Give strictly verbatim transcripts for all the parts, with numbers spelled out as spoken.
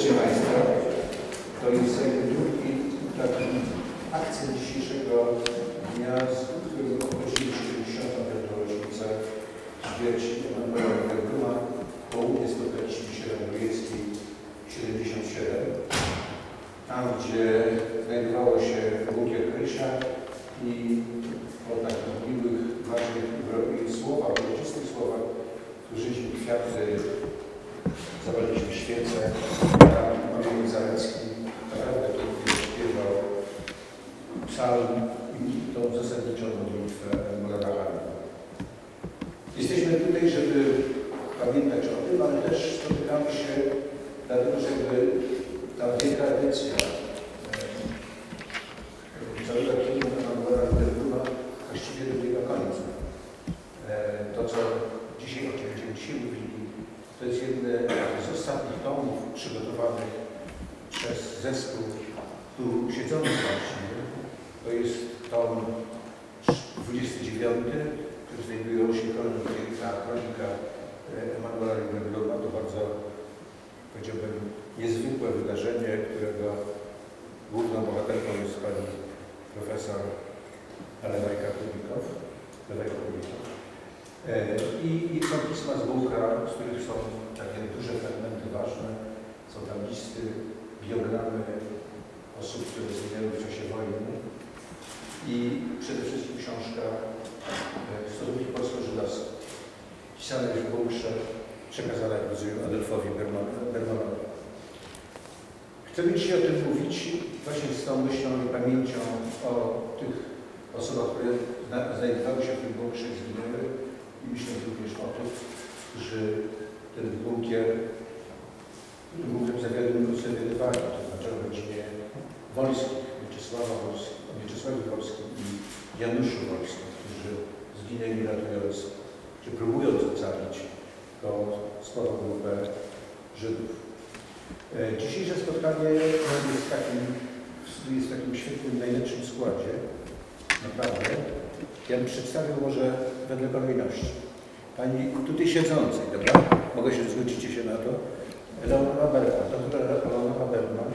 serdecznie Państwa. To jest drugi taki akcent dzisiejszego dnia, z którego obchodzimy siedemdziesiątą piątą rocznicę śmierci Emanuela Ringelbluma, południe Stołeczki Sierowiejskiej siedemdziesiąt siedem, tam gdzie znajdowało się bunkier Krysia i o takich miłych, ważnych słowach, uroczystych słowach, użyliśmy kwiaty, zabraliśmy świece, Mariusz Zalecki naprawdę trudnie śpiewał psalm i tą zasadniczoną modlitwę moralarami. Jesteśmy tutaj, żeby pamiętać o tym, ale też spotykamy się dlatego, żeby ta wielka edycja całego filmu Emanuela Ringelbluma właściwie dobiega końca. To, co dzisiaj, o czym będziemy dzisiaj mówili, to jest jedne z ostatnich tomów przygotowanych przez zespół tu siedzących właśnie. To jest tom dwudziesty dziewiąty, w którym znajdują się kronika, kronika Emanuela Ringelbluma. To bardzo, powiedziałbym, niezwykłe wydarzenie, którego główną bohaterką jest pani profesor Nalewajko-Kulikov. I, i są pisma z Bułka, z których są takie duże fragmenty ważne. Są tam listy, biogramy osób, które zginęły w czasie wojny i przede wszystkim książka Stosunki polsko-żydowskie, pisane w Bułce, przekazana jak rozumiem Adolfowi Bermanowi. Chcemy dzisiaj o tym mówić właśnie z tą myślą i pamięcią o tych osobach, które znajdowały się w tym bunkrze i zginęły. I myślę również o tym, że ten bunkier, który bunkrem zawiadywali, to znaczy o rodzinie Wolskich, Mieczysława Wolskiego, Mieczysławie Wolskim i Januszu Wolskim, którzy zginęli ratując, czy próbując ocalić tą sporą grupę Żydów. Dzisiejsze spotkanie jest w takim, jest w takim świetnym, najlepszym składzie, naprawdę. Ja bym przedstawił może wedle kolejności. Pani tutaj siedzącej, dobra? Mogę się, zgodzicie się na to? Eleonora Bergman, doktor Eleonora Bergman,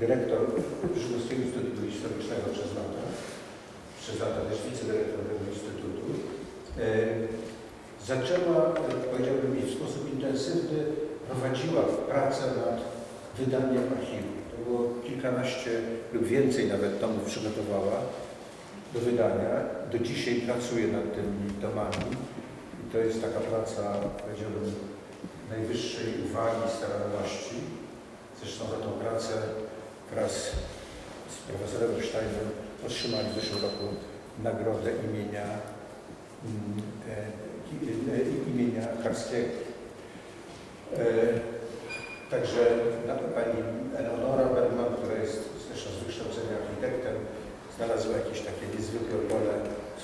dyrektor Żydowskiego Instytutu Historycznego przez lata, przez lata też wicedyrektor tego Instytutu, zaczęła, powiedziałbym, w sposób intensywny prowadziła pracę nad wydaniem archiwum. To było kilkanaście lub więcej nawet tomów przygotowała do wydania. Do dzisiaj pracuję nad tymi domami i to jest taka praca, powiedziałbym, najwyższej uwagi i staranności. Zresztą za tą pracę wraz z profesorem Epszteinem otrzymali w zeszłym roku nagrodę imienia, imienia Karskiego. Także pani Eleonora Bergman, która jest zresztą z wykształcenia architektem, znalazła jakieś takie niezwykłe pole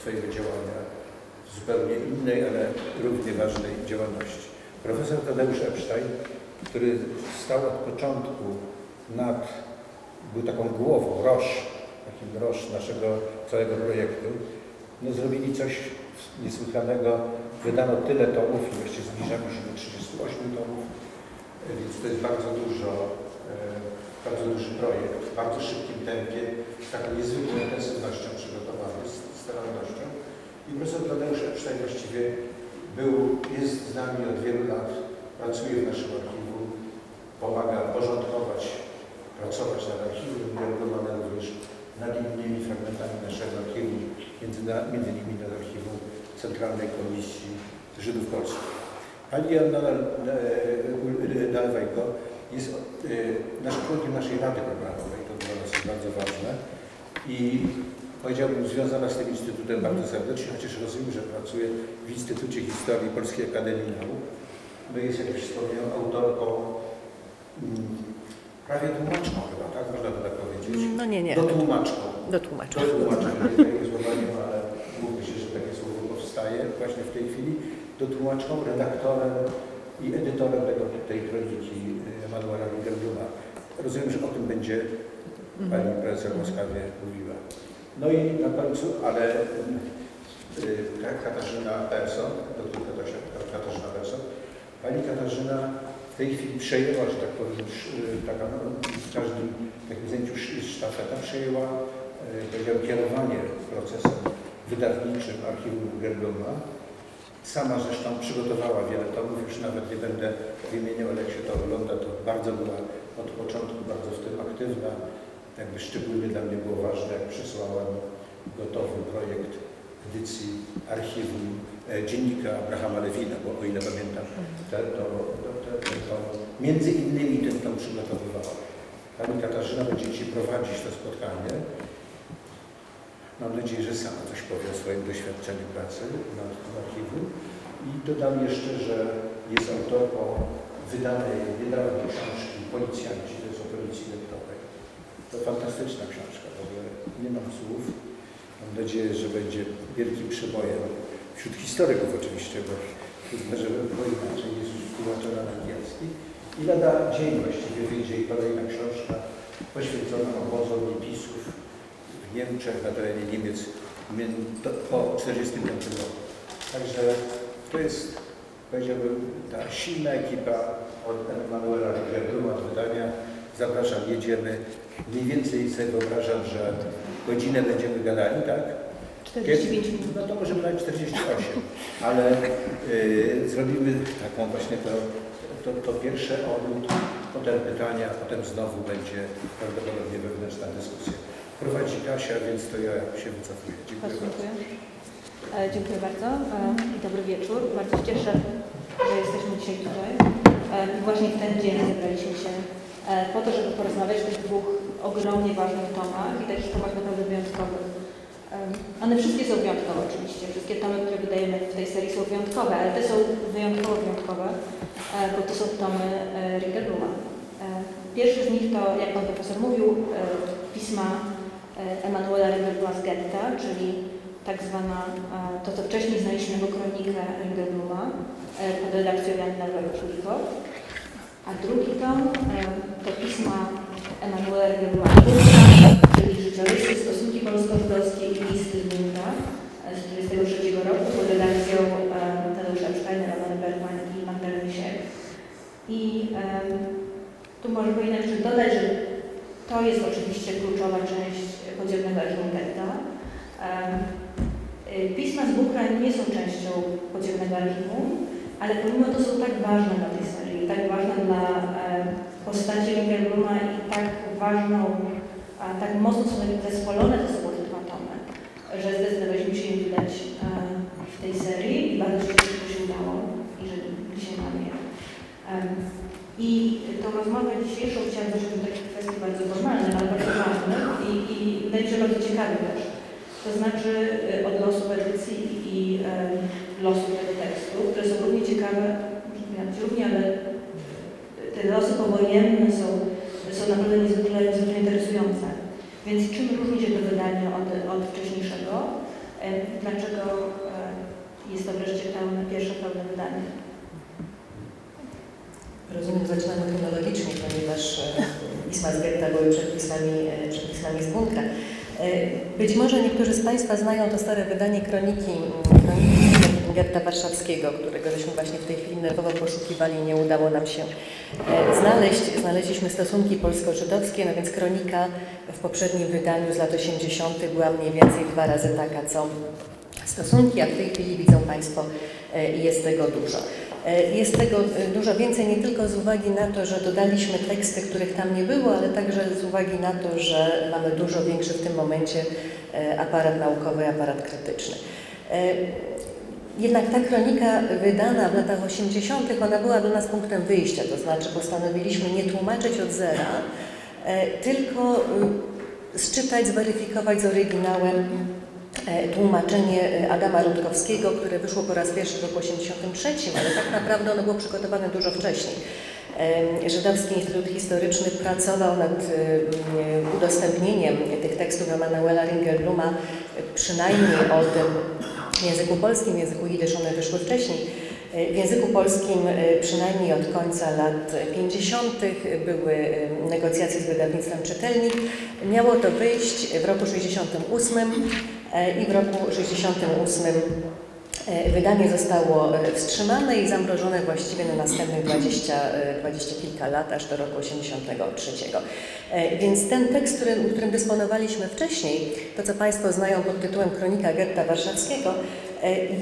swojego działania w zupełnie innej, ale równie ważnej działalności. Profesor Tadeusz Epsztein, który stał od początku nad, był taką głową, roż, takim roż naszego całego projektu, no zrobili coś niesłychanego. Wydano tyle tomów i wreszcie zbliżamy się do trzydziestu ośmiu tomów, więc to jest bardzo dużo. Bardzo duży projekt, w bardzo szybkim tempie, z taką niezwykłą intensywnością przygotowany, z starannością. I profesor Tadeusz Epsztein właściwie był, jest z nami od wielu lat, pracuje w naszym archiwum, pomaga porządkować, pracować nad archiwum, ale również nad innymi fragmentami naszego archiwum, między, między innymi nad archiwum Centralnej Komisji Żydów Polskich. Pani Joanna Nalewajko jest członkiem naszej Rady Programowej, to dla nas jest bardzo ważne i powiedziałbym związana z tym Instytutem bardzo serdecznie, chociaż rozumiem, że pracuje w Instytucie Historii Polskiej Akademii Nauk. No jest, jak już wspomniałem, autorką, prawie tłumaczką chyba, tak? Można by tak powiedzieć? No nie, nie. Do tłumaczką. Do tłumaczką. Do tłumaczką, takie słowa nie ma, ale mówmy się, że takie słowo powstaje właśnie w tej chwili. Do tłumaczką, redaktorem i edytorem tego, tej kroniki Emanuela Ringelbluma. Rozumiem, że o tym będzie mm-hmm. pani profesor łaskawie mówiła. No i na końcu, ale y, Katarzyna Person, doktor Katarzyna Person, pani Katarzyna w tej chwili przejęła, że tak powiem, taka w każdym takim zajęciu sztafeta przejęła kierowanie procesem wydawniczym Archiwum Ringelbluma. Sama zresztą przygotowała wiele tomów, już nawet nie będę wymieniał, ale jak się to ogląda, to bardzo była od początku bardzo w tym aktywna. Jakby szczególnie dla mnie było ważne, jak przesłała mi gotowy projekt edycji archiwum e, dziennika Abrahama Lewina, bo o ile pamiętam, te, to, to, te, to między innymi ten tom przygotowywała. Pani Katarzyna będzie dzisiaj prowadzić to spotkanie. Mam nadzieję, że sama coś powie o swoim doświadczeniu pracy nad tym archiwum. I dodam jeszcze, że jest autorką wydanej niedawno książki Policjanci, to jest o policji lettowej. To fantastyczna książka, w ogóle nie mam słów. Mam nadzieję, że będzie wielkim przebojem wśród historyków oczywiście, bo trudno, żeby było inaczej, jest już tłumaczona na angielski. I lada dzień właściwie wyjdzie i kolejna książka poświęcona obozom hipisów w Niemczech, na terenie Niemiec po tysiąc dziewięćset czterdziestym piątym roku. Także to jest, powiedziałbym, ta silna ekipa od Emanuela Ringelbluma, od wydania. Zapraszam, jedziemy. Mniej więcej sobie wyobrażam, że godzinę będziemy gadali, tak? czterdzieści pięć minut. No to możemy dać czterdzieści osiem, ale y, zrobimy taką właśnie to, to, to pierwsze odwrót, potem pytania, potem znowu będzie prawdopodobnie wewnętrzna dyskusja. Prowadzi Kasia, więc to ja się wycofuję. Dziękuję bardzo. Dziękuję. Dziękuję bardzo i dobry wieczór. Bardzo się cieszę, że jesteśmy dzisiaj tutaj. Właśnie w ten dzień zebraliśmy się po to, żeby porozmawiać o tych dwóch ogromnie ważnych tomach i takich tomach naprawdę wyjątkowych. One wszystkie są wyjątkowe oczywiście, wszystkie tomy, które wydajemy w tej serii są wyjątkowe, ale te są wyjątkowo wyjątkowe, bo to są tomy Ringelbluma. Pierwszy z nich to, jak pan profesor mówił, pisma Emanuela Ringelbluma z Getta, czyli tak zwana, to co wcześniej znaliśmy jako kronikę Ringelbluma pod redakcją Joanny Nalewajko-Kulikov. A drugi tom to pisma Emanuela Ringelbluma, czyli życiorysy stosunki polsko-żydowskie i listy z Minka z tysiąc dziewięćset dwudziestego trzeciego roku pod redakcją Tadeusza Epszteina, Adolfa Berman i Magdaleny Siek. I um, tu może powinnam jeszcze dodać, że to jest oczywiście kluczowa część Podziemnego Archiwum Getta. Um, pisma z Bukra nie są częścią Podziemnego Archiwum, ale pomimo to są tak ważne dla tej serii. Tak ważna dla e, postaci Ringelbluma i tak ważną, a tak mocno są zespolone ze sobą te dwa tomy, że zdecydowaliśmy się im wydać e, w tej serii i bardzo szybko się udało i że dzisiaj mamy je. E, I tą rozmowę dzisiejszą chciałam zacząć do takich kwestii bardzo formalnych, ale bardzo ważnych i, i wydaje mi się bardzo ciekawych też. To znaczy e, od losu edycji i e, losu tego tekstu, które są równie ciekawe, równie, ale te losy powojenne są, są naprawdę niezwykle, niezwykle interesujące. Więc czym różni się to wydanie od, od wcześniejszego? Dlaczego jest to wreszcie pełne, pierwsze pełne wydanie? Rozumiem, zaczynamy chronologicznie, ponieważ pisma z Getta były przed pismami, przed pismami z Bunkra. Być może niektórzy z Państwa znają to stare wydanie kroniki, kroniki Getta Warszawskiego, którego żeśmy właśnie w tej chwili nerwowo poszukiwali, nie udało nam się znaleźć. Znaleźliśmy stosunki polsko-żydowskie, no więc kronika w poprzednim wydaniu z lat osiemdziesiątych była mniej więcej dwa razy taka, co stosunki, a w tej chwili widzą Państwo, jest tego dużo. Jest tego dużo więcej nie tylko z uwagi na to, że dodaliśmy teksty, których tam nie było, ale także z uwagi na to, że mamy dużo większy w tym momencie aparat naukowy, aparat krytyczny. Jednak ta kronika wydana w latach osiemdziesiątych, ona była dla nas punktem wyjścia, to znaczy postanowiliśmy nie tłumaczyć od zera, tylko zczytać, zweryfikować z oryginałem tłumaczenie Adama Rutkowskiego, które wyszło po raz pierwszy w roku osiemdziesiątym trzecim, ale tak naprawdę ono było przygotowane dużo wcześniej. Żydowski Instytut Historyczny pracował nad udostępnieniem tych tekstów Emanuela Ringelbluma, przynajmniej o tym w języku polskim, w języku jidysz one wyszły wcześniej. W języku polskim przynajmniej od końca lat pięćdziesiątych były negocjacje z wydawnictwem Czytelnik. Miało to wyjść w roku sześćdziesiątym ósmym i w roku sześćdziesiątym ósmym Wydanie zostało wstrzymane i zamrożone właściwie na następnych dwadzieścia, dwadzieścia kilka lat, aż do roku tysiąc dziewięćset osiemdziesiątego trzeciego. Więc ten tekst, którym, którym dysponowaliśmy wcześniej, to co Państwo znają pod tytułem Kronika Getta Warszawskiego,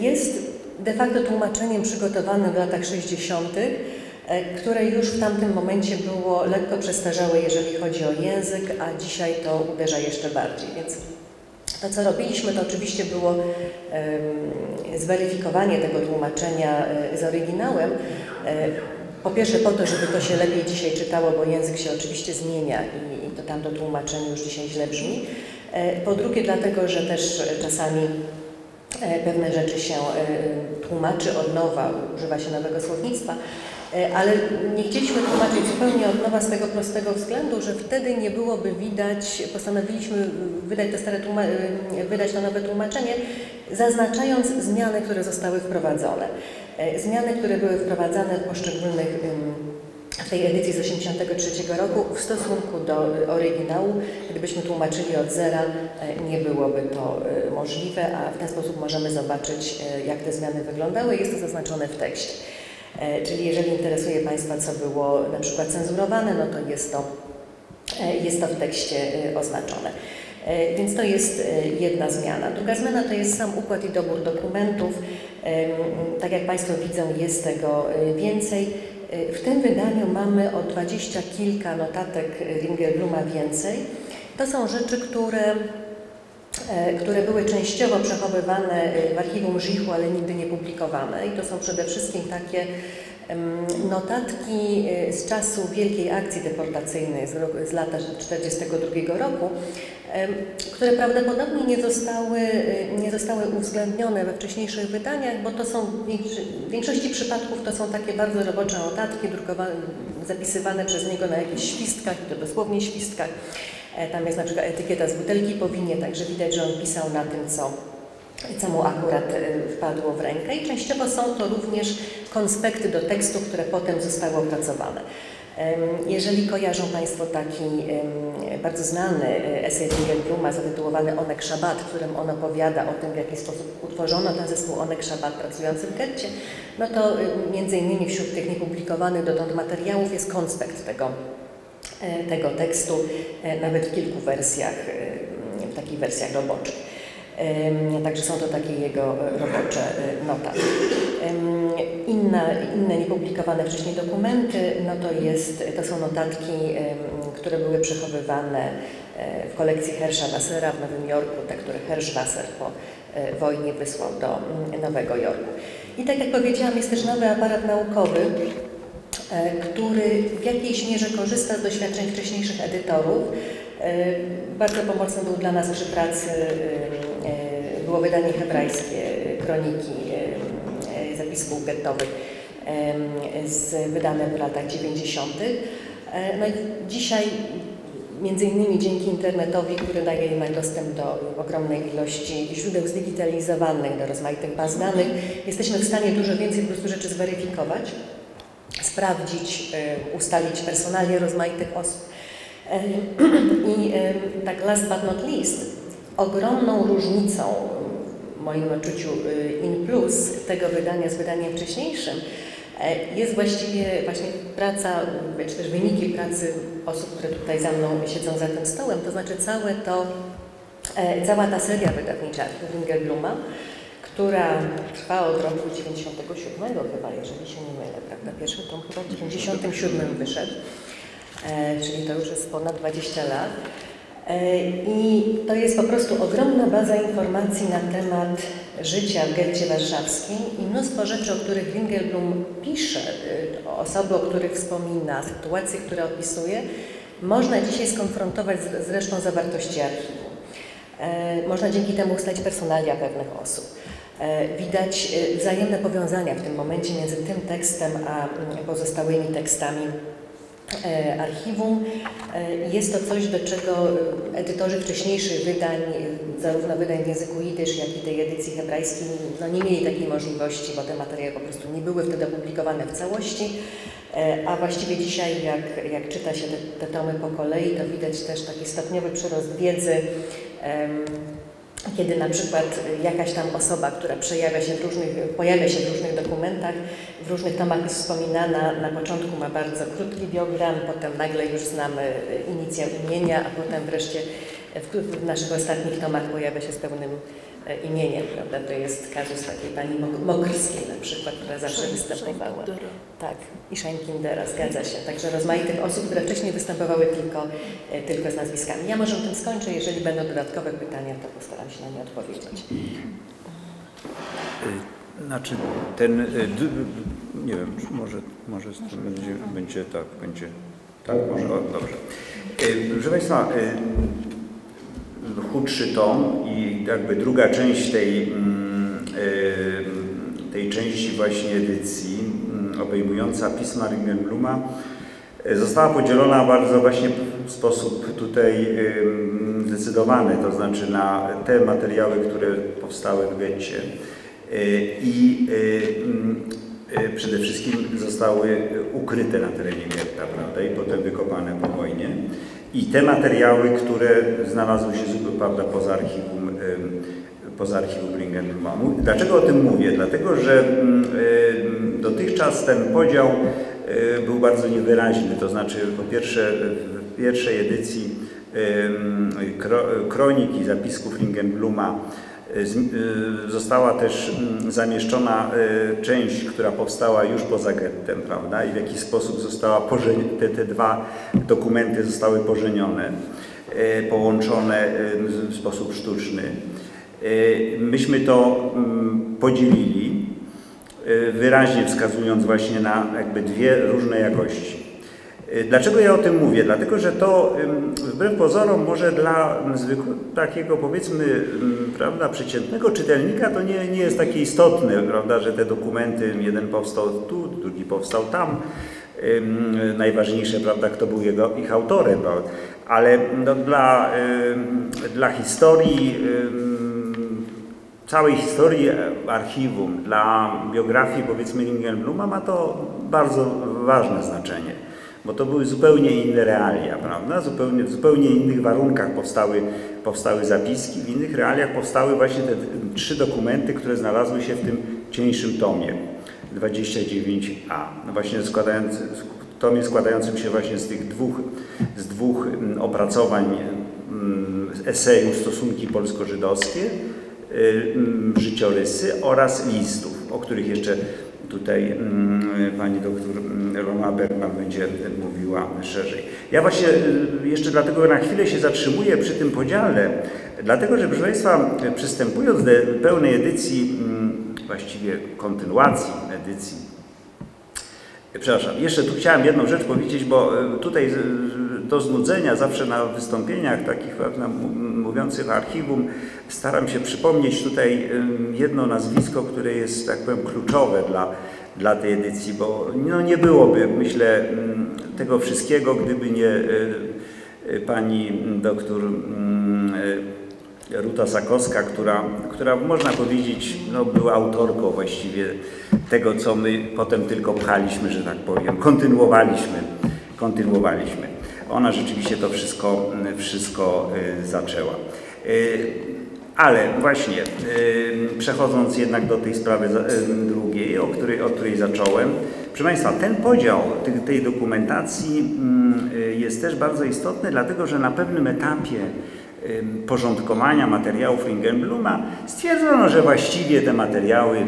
jest de facto tłumaczeniem przygotowanym w latach sześćdziesiątych, które już w tamtym momencie było lekko przestarzałe, jeżeli chodzi o język, a dzisiaj to uderza jeszcze bardziej. Więc to, co robiliśmy, to oczywiście było um, zweryfikowanie tego tłumaczenia z oryginałem. Po pierwsze po to, żeby to się lepiej dzisiaj czytało, bo język się oczywiście zmienia i, i to tamto tłumaczenie już dzisiaj źle brzmi. Po drugie dlatego, że też czasami pewne rzeczy się tłumaczy od nowa, używa się nowego słownictwa. Ale nie chcieliśmy tłumaczyć zupełnie od nowa z tego prostego względu, że wtedy nie byłoby widać, postanowiliśmy wydać to, stare wydać to nowe tłumaczenie, zaznaczając zmiany, które zostały wprowadzone. Zmiany, które były wprowadzane w poszczególnych, w tej edycji z tysiąc dziewięćset osiemdziesiątego trzeciego roku w stosunku do oryginału. Gdybyśmy tłumaczyli od zera, nie byłoby to możliwe, a w ten sposób możemy zobaczyć, jak te zmiany wyglądały. Jest to zaznaczone w tekście. Czyli jeżeli interesuje Państwa, co było na przykład cenzurowane, no to jest to, jest to w tekście oznaczone. Więc to jest jedna zmiana. Druga zmiana to jest sam układ i dobór dokumentów. Tak jak Państwo widzą, jest tego więcej. W tym wydaniu mamy o dwadzieścia kilka notatek Ringelbluma więcej. To są rzeczy, które... które były częściowo przechowywane w archiwum Żichu, ale nigdy nie publikowane. I to są przede wszystkim takie notatki z czasu wielkiej akcji deportacyjnej z, roku, z lata tysiąc dziewięćset czterdziestego drugiego roku, które prawdopodobnie nie zostały, nie zostały uwzględnione we wcześniejszych wydaniach, bo to są w większości przypadków to są takie bardzo robocze notatki, drukowane, zapisywane przez niego na jakichś świstkach, i to dosłownie świstkach. Tam jest na przykład etykieta z butelki po winie, także widać, że on pisał na tym, co, co mu akurat wpadło w rękę. I częściowo są to również konspekty do tekstu, które potem zostały opracowane. Jeżeli kojarzą Państwo taki bardzo znany esej Ringelbluma zatytułowany Oneg Szabat, w którym on opowiada o tym, w jaki sposób utworzono ten zespół Oneg Szabat pracujący w getcie, no to między innymi wśród tych niepublikowanych dotąd materiałów jest konspekt tego tego tekstu, nawet w kilku wersjach, w takich wersjach roboczych. Także są to takie jego robocze notatki. Inna, inne niepublikowane wcześniej dokumenty, no to, jest, to są notatki, które były przechowywane w kolekcji Hersza Wassera w Nowym Jorku, te, które Hersz Wasser po wojnie wysłał do Nowego Jorku. I tak jak powiedziałam, jest też nowy aparat naukowy, który w jakiejś mierze korzysta z doświadczeń wcześniejszych edytorów. Bardzo pomocny był dla nas przy pracy, było wydanie hebrajskie kroniki zapisków gettowych wydane w latach dziewięćdziesiątych. No i dzisiaj między innymi dzięki internetowi, który daje jednak dostęp do ogromnej ilości źródeł zdigitalizowanych, do rozmaitych baz danych, jesteśmy w stanie dużo więcej po prostu rzeczy zweryfikować, sprawdzić, ustalić personalia rozmaitych osób. I tak last but not least, ogromną różnicą w moim odczuciu in plus tego wydania z wydaniem wcześniejszym jest właściwie właśnie praca, czy też wyniki pracy osób, które tutaj za mną siedzą za tym stołem, to znaczy całe to, cała ta seria wydawnicza Ringelbluma, która trwa od roku dziewięćdziesiątego siódmego chyba, jeżeli się nie mylę, prawda? Pierwszy tom chyba w dziewięćdziesiątym siódmym wyszedł, e, czyli to już jest ponad dwadzieścia lat. E, I to jest po prostu ogromna baza informacji na temat życia w getcie warszawskim i mnóstwo rzeczy, o których Ringelblum pisze, osoby, o których wspomina, sytuacje, które opisuje, można dzisiaj skonfrontować z, z resztą zawartości archiwum. E, można dzięki temu ustalić personalia pewnych osób. Widać wzajemne powiązania w tym momencie między tym tekstem a pozostałymi tekstami archiwum. Jest to coś, do czego edytorzy wcześniejszych wydań, zarówno wydań w języku jidysz, jak i tej edycji hebrajskiej, no nie mieli takiej możliwości, bo te materiały po prostu nie były wtedy opublikowane w całości. A właściwie dzisiaj, jak, jak czyta się te, te tomy po kolei, to widać też taki stopniowy przyrost wiedzy, Kiedy na przykład jakaś tam osoba, która przejawia się w różnych, pojawia się w różnych dokumentach, w różnych tomach jest wspominana, na początku ma bardzo krótki biogram, potem nagle już znamy inicjał imienia, a potem wreszcie w, w naszych ostatnich tomach pojawia się z pełnym imieniem, prawda? To jest kazus takiej pani Mokrskiej na przykład, która zawsze występowała. Tak, i Scheinkindera, zgadza się. Także rozmaitych osób, które wcześniej występowały tylko, tylko z nazwiskami. Ja może o tym skończę, jeżeli będą dodatkowe pytania, to postaram się na nie odpowiedzieć. Znaczy ten, nie wiem, może, może to będzie, będzie tak, będzie, tak, może, dobrze. Proszę Państwa, chudszy tom i jakby druga część tej, tej części właśnie edycji obejmująca pisma Ringelbluma została podzielona bardzo właśnie w sposób tutaj zdecydowany, to znaczy na te materiały, które powstały w Getcie i przede wszystkim zostały ukryte na terenie getta, prawda, i potem wykopane po wojnie. I te materiały, które znalazły się zupełnie poza archiwum, poza archiwum Ringelbluma. Dlaczego o tym mówię? Dlatego, że dotychczas ten podział był bardzo niewyraźny. To znaczy, po pierwsze, w pierwszej edycji kronik i zapisków Ringelbluma została też zamieszczona część, która powstała już poza gettem, prawda? I w jaki sposób została pożeniona, te, te dwa dokumenty zostały pożenione, połączone w sposób sztuczny. Myśmy to podzielili, wyraźnie wskazując właśnie na jakby dwie różne jakości. Dlaczego ja o tym mówię? Dlatego, że to wbrew pozorom może dla zwykłego, takiego powiedzmy, prawda, przeciętnego czytelnika to nie, nie jest takie istotne, prawda, że te dokumenty, jeden powstał tu, drugi powstał tam. Najważniejsze, prawda, kto był jego, ich autorem, prawda. Ale no, dla, dla historii, całej historii archiwum, dla biografii powiedzmy Ringelbluma ma to bardzo ważne znaczenie. Bo to były zupełnie inne realia, prawda? Zupełnie, w zupełnie innych warunkach powstały, powstały zapiski, w innych realiach powstały właśnie te trzy dokumenty, które znalazły się w tym cieńszym tomie dwadzieścia dziewięć a. No właśnie składając, w tomie składającym się właśnie z tych dwóch, z dwóch opracowań esejów Stosunki polsko-żydowskie, życiorysy oraz listów, o których jeszcze tutaj pani doktor Eleonora Bergman będzie mówiła szerzej. Ja właśnie jeszcze dlatego na chwilę się zatrzymuję przy tym podziale, dlatego że, proszę Państwa, przystępując do pełnej edycji, właściwie kontynuacji edycji, przepraszam, jeszcze tu chciałem jedną rzecz powiedzieć, bo tutaj do znudzenia zawsze na wystąpieniach takich mówiących o archiwum staram się przypomnieć tutaj jedno nazwisko, które jest, tak powiem, kluczowe dla, dla tej edycji, bo no, nie byłoby, myślę, tego wszystkiego, gdyby nie pani doktor Ruta Sakowska, która, która można powiedzieć, no, była autorką właściwie tego, co my potem tylko pchaliśmy, że tak powiem, kontynuowaliśmy, kontynuowaliśmy. Ona rzeczywiście to wszystko, wszystko zaczęła. Ale właśnie, przechodząc jednak do tej sprawy drugiej, o której, od której zacząłem, proszę Państwa, ten podział tej dokumentacji jest też bardzo istotny, dlatego że na pewnym etapie porządkowania materiałów Ringelbluma stwierdzono, że właściwie te materiały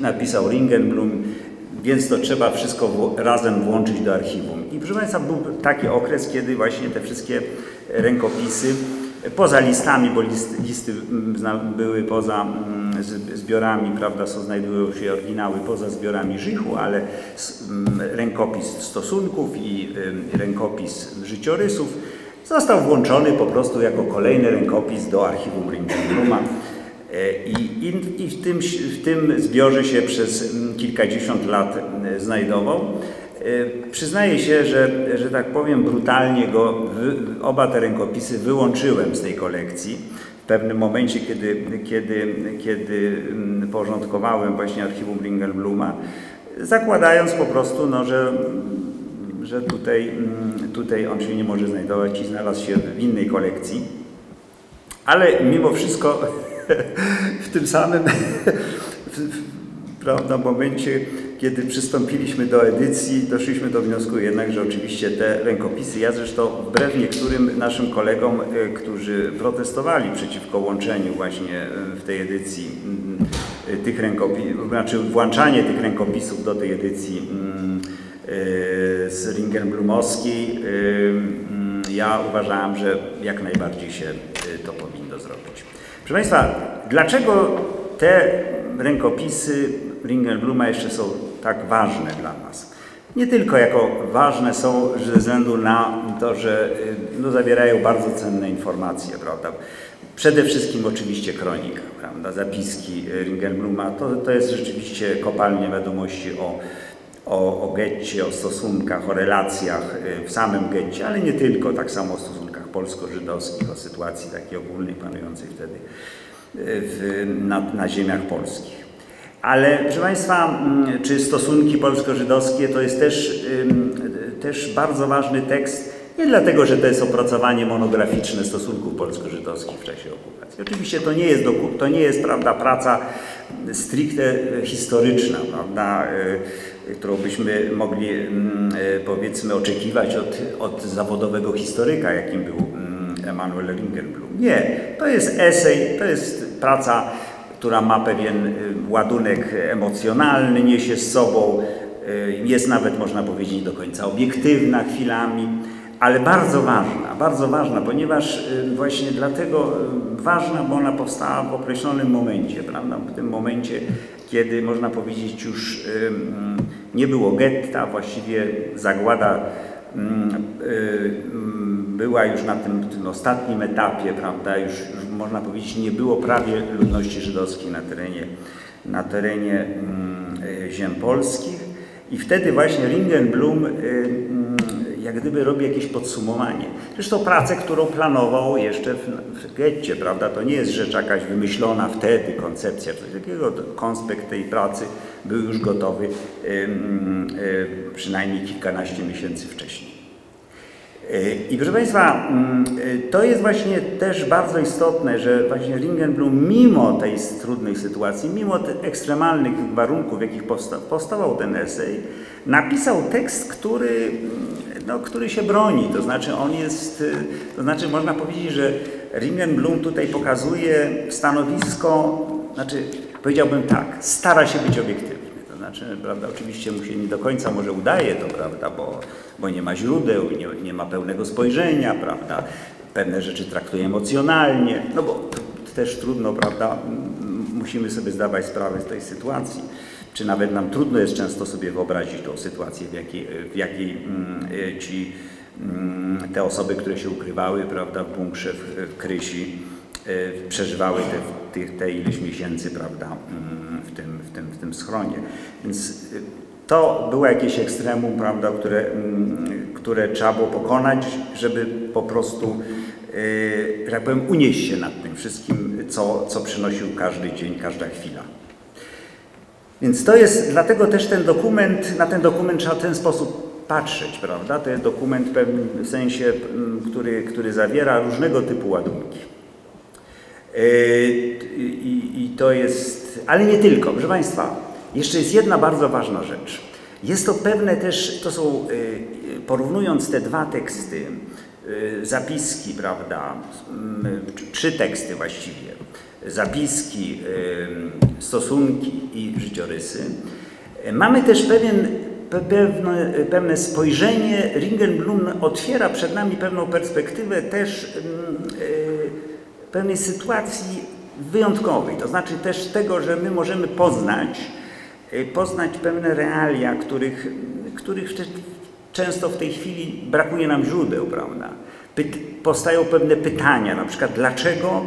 napisał Ringelblum, więc to trzeba wszystko razem włączyć do archiwum. I proszę Państwa, był taki okres, kiedy właśnie te wszystkie rękopisy, poza listami, bo list, listy były poza zbiorami, prawda, są, znajdują się oryginały poza zbiorami Żychu, ale rękopis stosunków i rękopis życiorysów został włączony po prostu jako kolejny rękopis do archiwum Ringelbluma. I, i, i w, tym, w tym zbiorze się przez kilkadziesiąt lat znajdował. Przyznaję się, że, że tak powiem, brutalnie go, oba te rękopisy wyłączyłem z tej kolekcji. W pewnym momencie, kiedy, kiedy, kiedy porządkowałem właśnie archiwum Ringelbluma, zakładając po prostu, no, że, że tutaj, tutaj on się nie może znajdować i znalazł się w innej kolekcji. Ale mimo wszystko w tym samym prawda, momencie, kiedy przystąpiliśmy do edycji, doszliśmy do wniosku jednak, że oczywiście te rękopisy, ja zresztą wbrew niektórym naszym kolegom, którzy protestowali przeciwko łączeniu właśnie w tej edycji tych rękopisów, znaczy włączanie tych rękopisów do tej edycji z Ringelblumowskiej, ja uważałem, że jak najbardziej się to powinno zrobić. Proszę Państwa, dlaczego te rękopisy Ringelbluma jeszcze są tak ważne dla nas? Nie tylko jako ważne są ze względu na to, że no, zawierają bardzo cenne informacje, prawda? Przede wszystkim oczywiście kronika, prawda? Zapiski Ringelbluma, to, to jest rzeczywiście kopalnia wiadomości o, o, o getcie, o stosunkach, o relacjach w samym getcie, ale nie tylko, tak samo o stosunkach polsko-żydowskich, o sytuacji takiej ogólnej panującej wtedy w, na, na ziemiach polskich. Ale, proszę Państwa, czy stosunki polsko-żydowskie to jest też, też bardzo ważny tekst, nie dlatego, że to jest opracowanie monograficzne stosunków polsko-żydowskich w czasie okupacji. Oczywiście to nie jest, to nie jest prawda, praca stricte historyczna, prawda, którą byśmy mogli, powiedzmy, oczekiwać od, od zawodowego historyka, jakim był Emanuel Ringelblum. Nie, to jest esej, to jest praca, która ma pewien ładunek emocjonalny, niesie z sobą, jest nawet, można powiedzieć, do końca obiektywna chwilami, ale bardzo ważna, bardzo ważna, ponieważ właśnie dlatego ważna, bo ona powstała w określonym momencie, prawda? W tym momencie, kiedy, można powiedzieć, już nie było getta, właściwie Zagłada była już na tym, tym ostatnim etapie, prawda, już, już można powiedzieć, nie było prawie ludności żydowskiej na terenie, na terenie ziem polskich. I wtedy właśnie Ringelblum jak gdyby robi jakieś podsumowanie. Zresztą pracę, którą planował jeszcze w, w getcie, prawda, to nie jest rzecz jakaś wymyślona wtedy, koncepcja, coś takiego, konspekt tej pracy był już gotowy przynajmniej kilkanaście miesięcy wcześniej. I proszę Państwa, to jest właśnie też bardzo istotne, że właśnie Ringelblum mimo tej trudnej sytuacji, mimo tych ekstremalnych warunków, w jakich powsta powstawał ten esej, napisał tekst, który, no, który się broni. To znaczy on jest, to znaczy można powiedzieć, że Ringelblum tutaj pokazuje stanowisko, znaczy powiedziałbym tak, stara się być obiektywny. Znaczy, prawda, oczywiście mu się nie do końca może udaje to, prawda, bo, bo nie ma źródeł, nie, nie ma pełnego spojrzenia, prawda, pewne rzeczy traktuje emocjonalnie, no bo też trudno, prawda, musimy sobie zdawać sprawę z tej sytuacji, czy nawet nam trudno jest często sobie wyobrazić tą sytuację, w jakiej, w jakiej ci, te osoby, które się ukrywały, prawda, w bunkrze w Krysi, przeżywały te, te, te ileś miesięcy, prawda, w tym, w tym, w tym schronie. Więc to było jakieś ekstremum, prawda, które, które trzeba było pokonać, żeby po prostu, że tak powiem, unieść się nad tym wszystkim, co, co przynosił każdy dzień, każda chwila. Więc to jest, dlatego też ten dokument, na ten dokument trzeba w ten sposób patrzeć, prawda. To jest dokument w pewnym sensie, który, który zawiera różnego typu ładunki. I, I to jest, ale nie tylko, proszę Państwa, jeszcze jest jedna bardzo ważna rzecz. Jest to pewne też, to są, porównując te dwa teksty, zapiski, prawda, trzy teksty właściwie, zapiski, stosunki i życiorysy, mamy też pewien, pewne, pewne spojrzenie, Ringelblum otwiera przed nami pewną perspektywę też pewnej sytuacji wyjątkowej, to znaczy też tego, że my możemy poznać, poznać pewne realia, których, których często w tej chwili brakuje nam źródeł, prawda? Pyt, powstają pewne pytania, na przykład dlaczego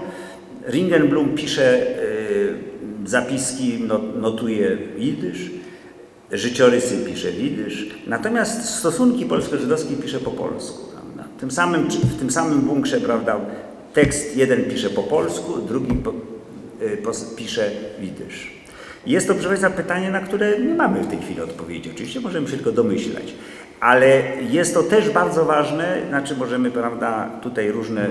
Ringelblum pisze y, zapiski, not, notuje jidysz, życiorysy pisze jidysz, natomiast stosunki polsko-żydowskie pisze po polsku, prawda? W tym samym, w tym samym bunkrze, prawda? Tekst jeden pisze po polsku, drugi po, y, po, pisze jidysz. Jest to, proszę Państwa, pytanie, na które nie mamy w tej chwili odpowiedzi. Oczywiście możemy się tylko domyślać, Ale jest to też bardzo ważne, znaczy możemy, prawda, tutaj różne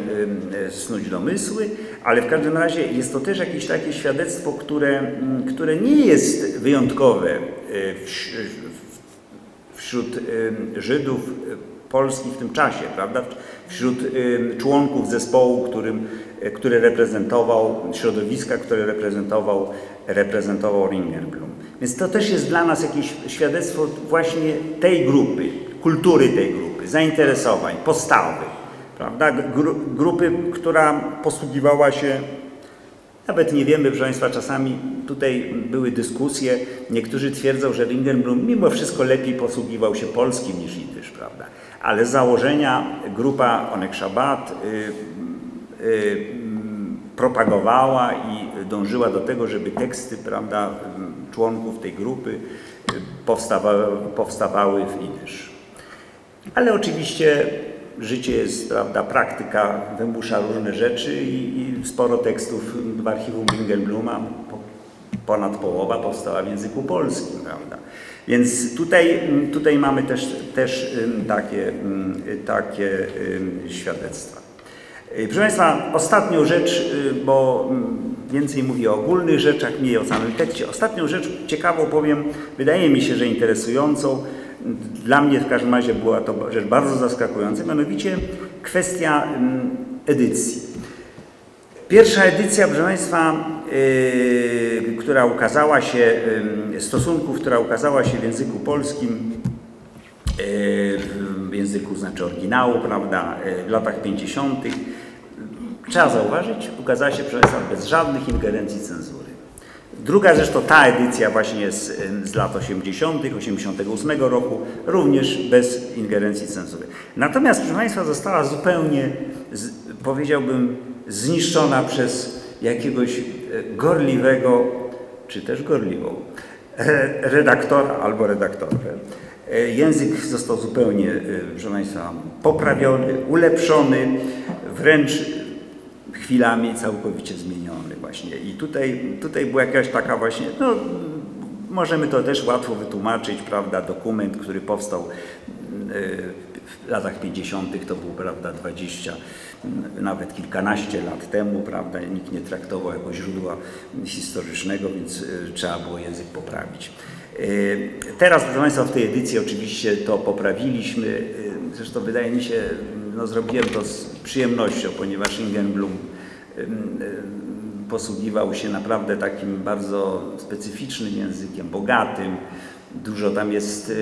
snuć domysły, ale w każdym razie jest to też jakieś takie świadectwo, które, które nie jest wyjątkowe wśród Żydów Polski w tym czasie, prawda? Wśród członków zespołu, którym, który reprezentował, środowiska, które reprezentował, reprezentował Ringelblum. Więc to też jest dla nas jakieś świadectwo właśnie tej grupy, kultury tej grupy, zainteresowań, postawy, prawda? Gru, grupy, która posługiwała się, nawet nie wiemy, proszę Państwa, czasami tutaj były dyskusje, niektórzy twierdzą, że Ringelblum mimo wszystko lepiej posługiwał się polskim niż jidysz, prawda? Ale z założenia grupa Oneg Szabat y, y, propagowała i dążyła do tego, żeby teksty, prawda, członków tej grupy powstawały, powstawały w jidysz. Ale oczywiście życie jest, prawda, praktyka wymusza różne rzeczy i, i sporo tekstów w archiwum Ringelbluma, ponad połowa powstała w języku polskim, prawda. Więc tutaj, tutaj mamy też, też takie, takie świadectwa. Proszę Państwa, ostatnią rzecz, bo więcej mówię o ogólnych rzeczach, mniej o samym tekście. Ostatnią rzecz ciekawą powiem, wydaje mi się, że interesującą. Dla mnie w każdym razie była to rzecz bardzo zaskakująca, mianowicie kwestia edycji. Pierwsza edycja, proszę Państwa, yy, która ukazała się, yy, stosunków, która ukazała się w języku polskim, yy, w języku, znaczy oryginału, prawda, yy, w latach pięćdziesiątych, trzeba zauważyć, ukazała się, proszę Państwa, bez żadnych ingerencji cenzury. Druga zresztą ta edycja właśnie z, z lat osiemdziesiątych, osiemdziesiątego ósmego roku, również bez ingerencji cenzury. Natomiast, proszę Państwa, została zupełnie, z, powiedziałbym, zniszczona przez jakiegoś gorliwego, czy też gorliwą, redaktora albo redaktorkę. Język został zupełnie, proszę Państwa, poprawiony, ulepszony, wręcz chwilami całkowicie zmieniony właśnie. I tutaj, tutaj była jakaś taka właśnie, no możemy to też łatwo wytłumaczyć, prawda, dokument, który powstał w latach pięćdziesiątych, to był, prawda, dwadzieścia, nawet kilkanaście lat temu, prawda, nikt nie traktował jako źródła historycznego, więc trzeba było język poprawić. Teraz, proszę Państwa, w tej edycji oczywiście to poprawiliśmy, zresztą wydaje mi się, no zrobiłem to z przyjemnością, ponieważ Ringelblum posługiwał się naprawdę takim bardzo specyficznym językiem, bogatym. Dużo tam jest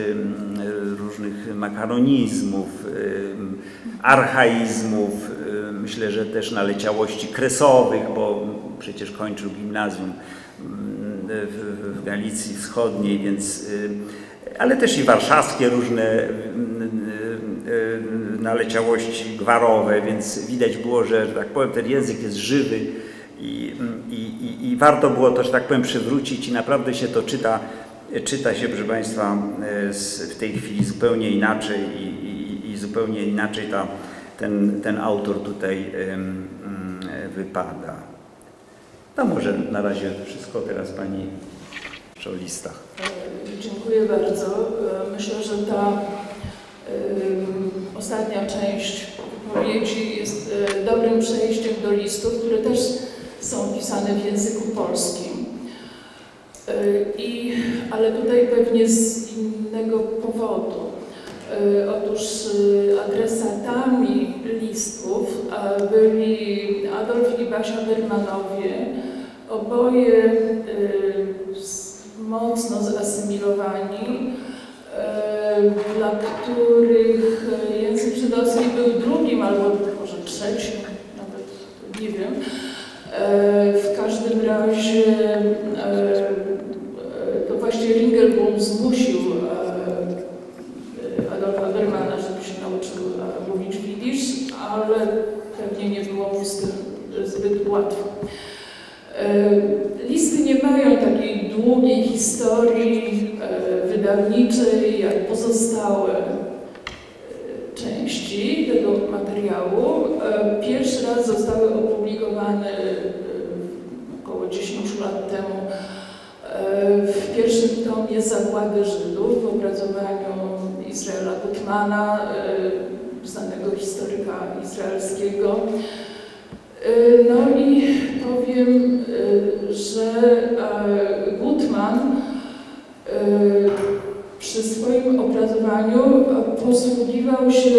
różnych makaronizmów, archaizmów, myślę, że też naleciałości kresowych, bo przecież kończył gimnazjum w Galicji Wschodniej, więc, ale też i warszawskie różne naleciałości gwarowe, więc widać było, że, że tak powiem, ten język jest żywy i, i, i warto było to, że tak powiem, przywrócić i naprawdę się to czyta, czyta się, proszę Państwa, w tej chwili zupełnie inaczej i, i, i zupełnie inaczej ta, ten, ten autor tutaj wypada. To może na razie wszystko teraz Pani o listach. Dziękuję bardzo. Myślę, że ta ostatnia część wypowiedzi jest dobrym przejściem do listów, które też są pisane w języku polskim. I, ale tutaj pewnie z innego powodu. Otóż adresatami listów byli Adolf i Basia Bermanowie, oboje mocno zasymilowani, dla których język żydowski był drugim albo może trzecim, nawet nie wiem. W każdym razie to właśnie Ringelblum zmusił Adolfa Bermana, żeby się nauczył mówić jidysz, ale pewnie nie było mu z tym zbyt łatwo. Listy nie mają takiej długiej historii wydawniczej jak pozostałe części tego materiału. Pierwszy raz zostały opublikowane około dziesięć lat temu w pierwszym tomie Zagłady Żydów w opracowaniu Izraela Gutmana, znanego historyka izraelskiego. No i powiem, że Gutman przy swoim opracowaniu posługiwał się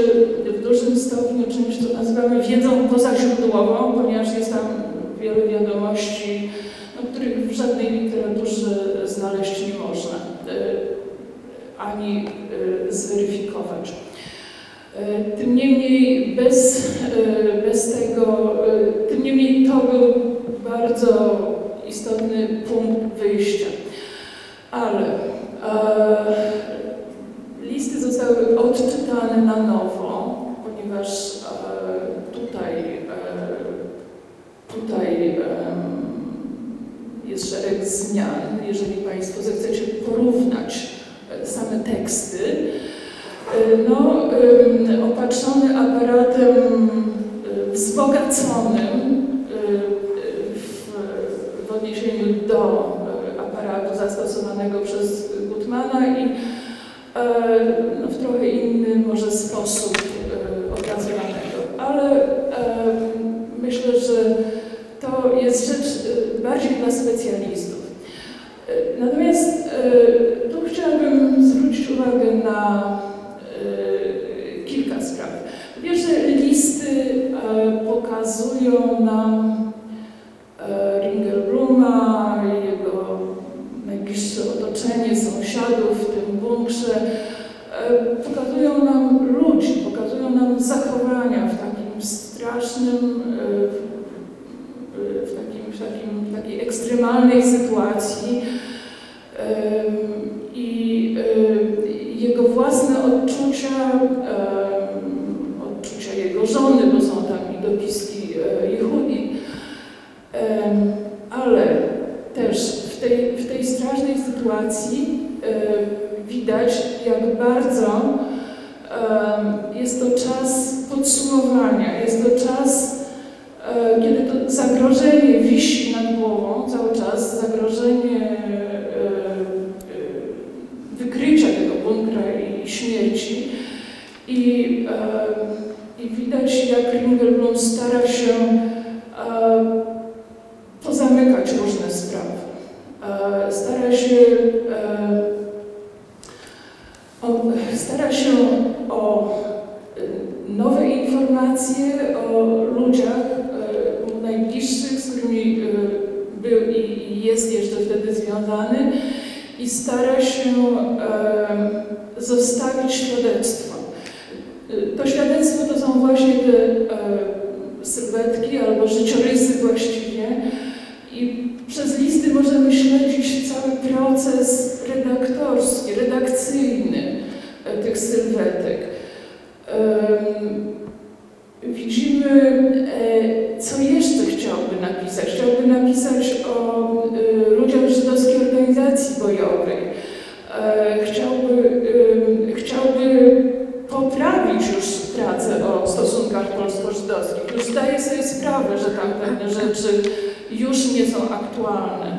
w dużym stopniu czymś, co nazywamy wiedzą pozaźródłową, ponieważ jest tam wiele wiadomości, no, których w żadnej literaturze znaleźć nie można, ani zweryfikować. Tym niemniej bez, bez tego, tym niemniej to był bardzo istotny punkt wyjścia. Ale e, listy zostały odczytane na nowo, ponieważ e, tutaj, e, tutaj e, jest szereg zmian, jeżeli Państwo zechcecie porównać same teksty. No, opatrzony aparatem wzbogaconym w odniesieniu do aparatu zastosowanego przez Gutmana i no, w trochę inny może sposób opracowanego, ale myślę, że to jest rzecz bardziej dla specjalistów. Natomiast tu chciałabym zwrócić uwagę na kilka spraw. Pierwsze, listy pokazują nam Ringelbluma, jego najbliższe otoczenie, sąsiadów w tym bunkrze. Pokazują nam ludzi, pokazują nam zachowania w takim strasznym, w, takim, w, takim, w takiej ekstremalnej sytuacji. I jego własne odczucia, odczucia jego żony, bo są tam i dopiski Jehudi, ale też w tej, w tej strasznej sytuacji widać, jak bardzo jest to czas podsumowania, jest to czas, kiedy to zagrożenie wisi nad głową cały czas, zagrożenie wykrycia tego bunkra i śmierci. I, e, i widać, jak Ringelblum stara się e, pozamykać różne sprawy. E, stara się, e, o, stara się o nowe informacje o ludziach e, najbliższych, z którymi e, był i, i jest jeszcze wtedy związany. I stara się e, zostawić świadectwo. To świadectwo to są właśnie te e, sylwetki albo życiorysy właściwie. I przez listy możemy śledzić cały proces redaktorski, redakcyjny e, tych sylwetek. E, widzimy, e, co jeszcze chciałby napisać. Chciałby napisać o e, ludziach żydowskiej organizacji bojowej. E, chciałby, e, chciałby poprawić już pracę o stosunkach polsko-żydowskich. Już zdaje sobie sprawę, że tam pewne rzeczy już nie są aktualne.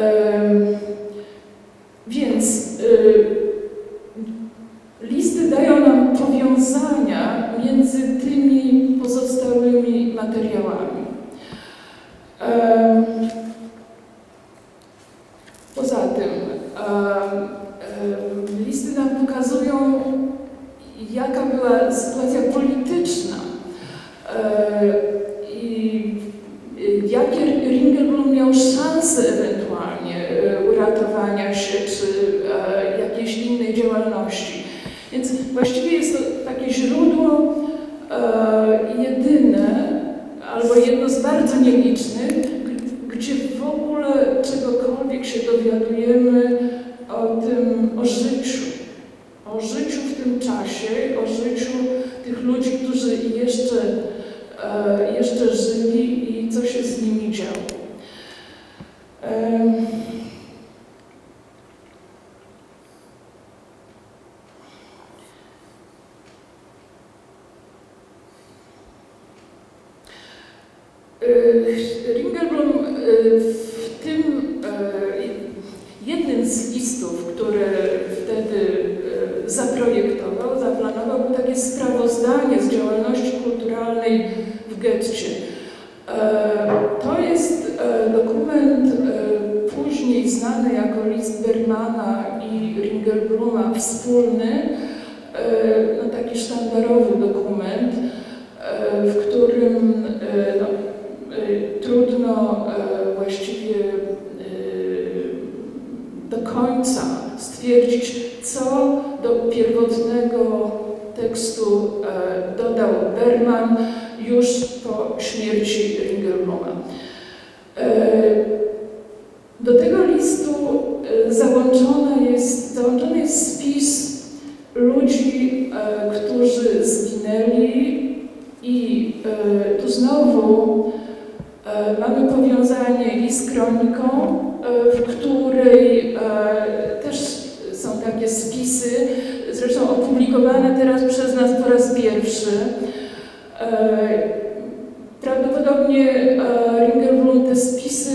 E, więc e, listy dają nam powiązania między tymi pozostałymi materiałami. E, Poza tym e, e, listy nam pokazują, jaka była sytuacja polityczna e, i jakie Ringelblum miał szanse ewentualnie uratowania się czy e, jakiejś innej działalności. Więc właściwie jest to takie źródło e, jedyne albo jedno z bardzo nielicznych, gdzie w ogóle czegokolwiek się dowiadujemy o tym, o życiu, o życiu w tym czasie, o życiu tych ludzi, którzy jeszcze, e, jeszcze żyli i co się z nimi działo. E, Ringelblum w tym jednym z listów, które wtedy zaprowadził zaprojektował, zaplanował takie sprawozdanie z działalności kulturalnej w getcie. To jest dokument później znany jako list Bermana i Ringelbluma wspólny, no taki sztandarowy dokument, w którym no, trudno właściwie do końca stwierdzić, co do pierwotnego tekstu dodał Berman już po śmierci Ringelbluma. Do tego listu załączony jest, załączony jest spis ludzi, którzy zginęli i tu znowu mamy powiązanie i z kroniką, w której też są takie spisy, zresztą opublikowane teraz przez nas po raz pierwszy. Prawdopodobnie Ringelblum te spisy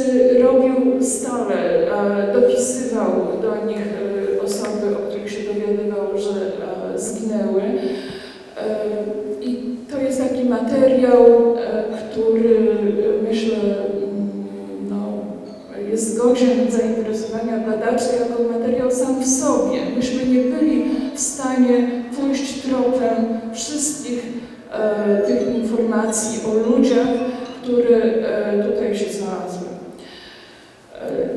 robił stale, dopisywał do nich osoby, o których się dowiadywał, że zginęły. I to jest taki materiał, który myślę no, jest godzien zainteresowania badaczy jako materiał sam w sobie. Myśmy nie byli w stanie pójść tropem wszystkich tych informacji o ludziach, które tutaj się znalazły.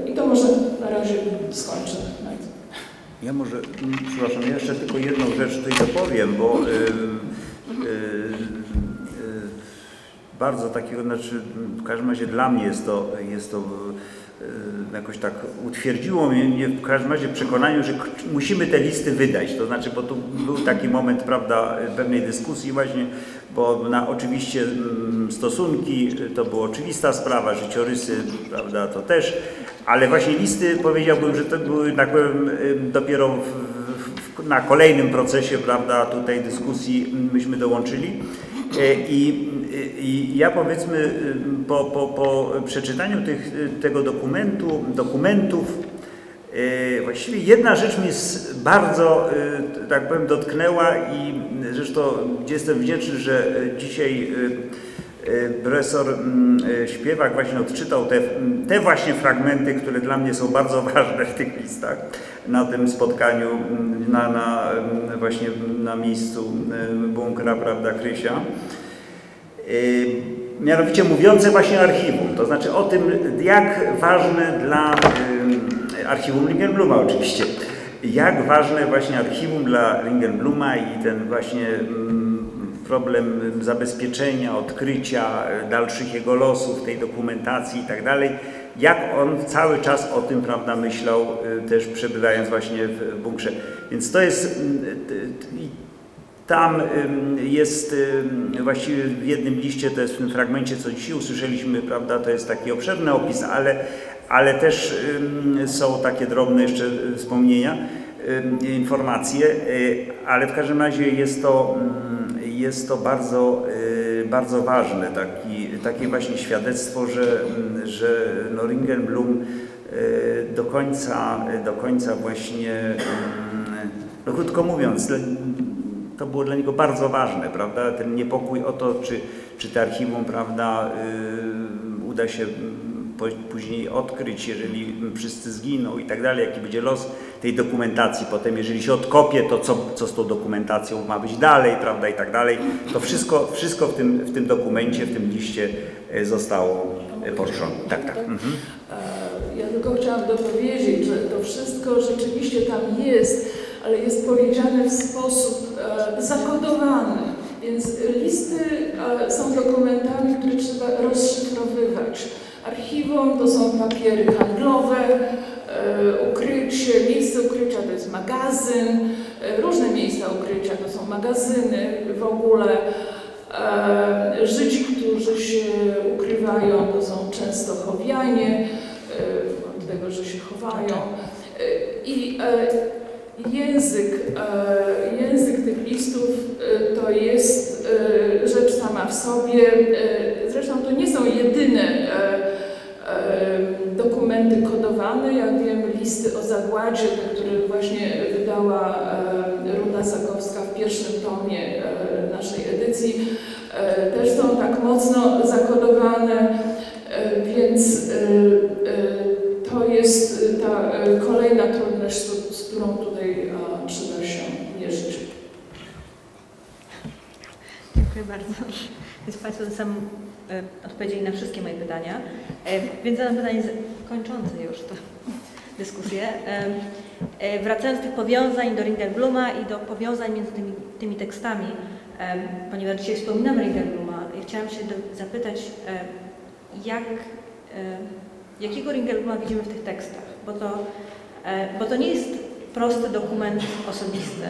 I to może na razie skończę. Ja może, przepraszam, ja jeszcze tylko jedną rzecz tutaj dopowiem, bo y, y, y, y, bardzo takiego, znaczy w każdym razie dla mnie jest to, jest to jakoś tak utwierdziło mnie w każdym razie przekonaniu, że musimy te listy wydać, to znaczy, bo tu był taki moment, prawda, pewnej dyskusji właśnie, bo na oczywiście stosunki to była oczywista sprawa, życiorysy, prawda, to też, ale właśnie listy powiedziałbym, że to były, tak powiem, dopiero w, w, na kolejnym procesie, prawda, tutaj dyskusji myśmy dołączyli. I, I ja powiedzmy po, po, po przeczytaniu tych, tego dokumentu, dokumentów yy, właściwie jedna rzecz mnie bardzo, yy, tak powiem, dotknęła i zresztą jestem wdzięczny, że dzisiaj yy, profesor yy, Śpiewak właśnie odczytał te, te właśnie fragmenty, które dla mnie są bardzo ważne w tych listach na tym spotkaniu na, na, właśnie na miejscu bunkra, prawda, Krysia. Mianowicie mówiące właśnie o archiwum, to znaczy o tym, jak ważne dla archiwum Ringelbluma oczywiście, jak ważne właśnie archiwum dla Ringelbluma i ten właśnie problem zabezpieczenia, odkrycia dalszych jego losów, tej dokumentacji i tak dalej, jak on cały czas o tym, prawda, myślał, też przebywając właśnie w bunkrze. Więc to jest... Tam jest właściwie w jednym liście, to jest w tym fragmencie, co dzisiaj usłyszeliśmy, prawda, to jest taki obszerny opis, ale, ale też są takie drobne jeszcze wspomnienia, informacje, ale w każdym razie jest to, jest to bardzo, bardzo ważne, taki, takie właśnie świadectwo, że, że no Ringelblum do końca, do końca właśnie, no krótko mówiąc, to było dla niego bardzo ważne, prawda? Ten niepokój o to, czy, czy te archiwum, prawda, yy, uda się po, później odkryć, jeżeli wszyscy zginą i tak dalej, jaki będzie los tej dokumentacji. Potem, jeżeli się odkopie, to co, co z tą dokumentacją ma być dalej, prawda, i tak dalej. To wszystko, wszystko w, tym, w tym dokumencie, w tym liście zostało poruszone. Tak, tak. Mhm. Ja tylko chciałam dopowiedzieć, że to wszystko rzeczywiście tam jest, ale jest powiedziane w sposób e, zakodowany, więc listy e, są dokumentami, które trzeba rozszyfrowywać. Archiwum to są papiery handlowe, e, ukrycie, miejsce ukrycia to jest magazyn, e, różne miejsca ukrycia to są magazyny w ogóle. E, Żydzi, którzy się ukrywają, to są często chowianie, e, od tego, że się chowają. E, i, e, Język, język tych listów to jest rzecz sama w sobie, zresztą to nie są jedyne dokumenty, dokumenty kodowane, jak wiem, listy o zagładzie, które właśnie wydała Ruta Sakowska w pierwszym tomie naszej edycji, też są tak mocno zakodowane, więc to jest ta kolejna trudność, z którą tutaj trzeba się mierzyć. Dziękuję bardzo. Więc Państwo ze sobą odpowiedzieli na wszystkie moje pytania, więc zadam pytanie kończące już tę dyskusję. Wracając do tych powiązań do Ringelbluma i do powiązań między tymi, tymi tekstami, ponieważ dzisiaj wspominam Ringelbluma, chciałam się do, zapytać, jak, jakiego Ringelbluma widzimy w tych tekstach, bo to, bo to nie jest prosty dokument osobisty.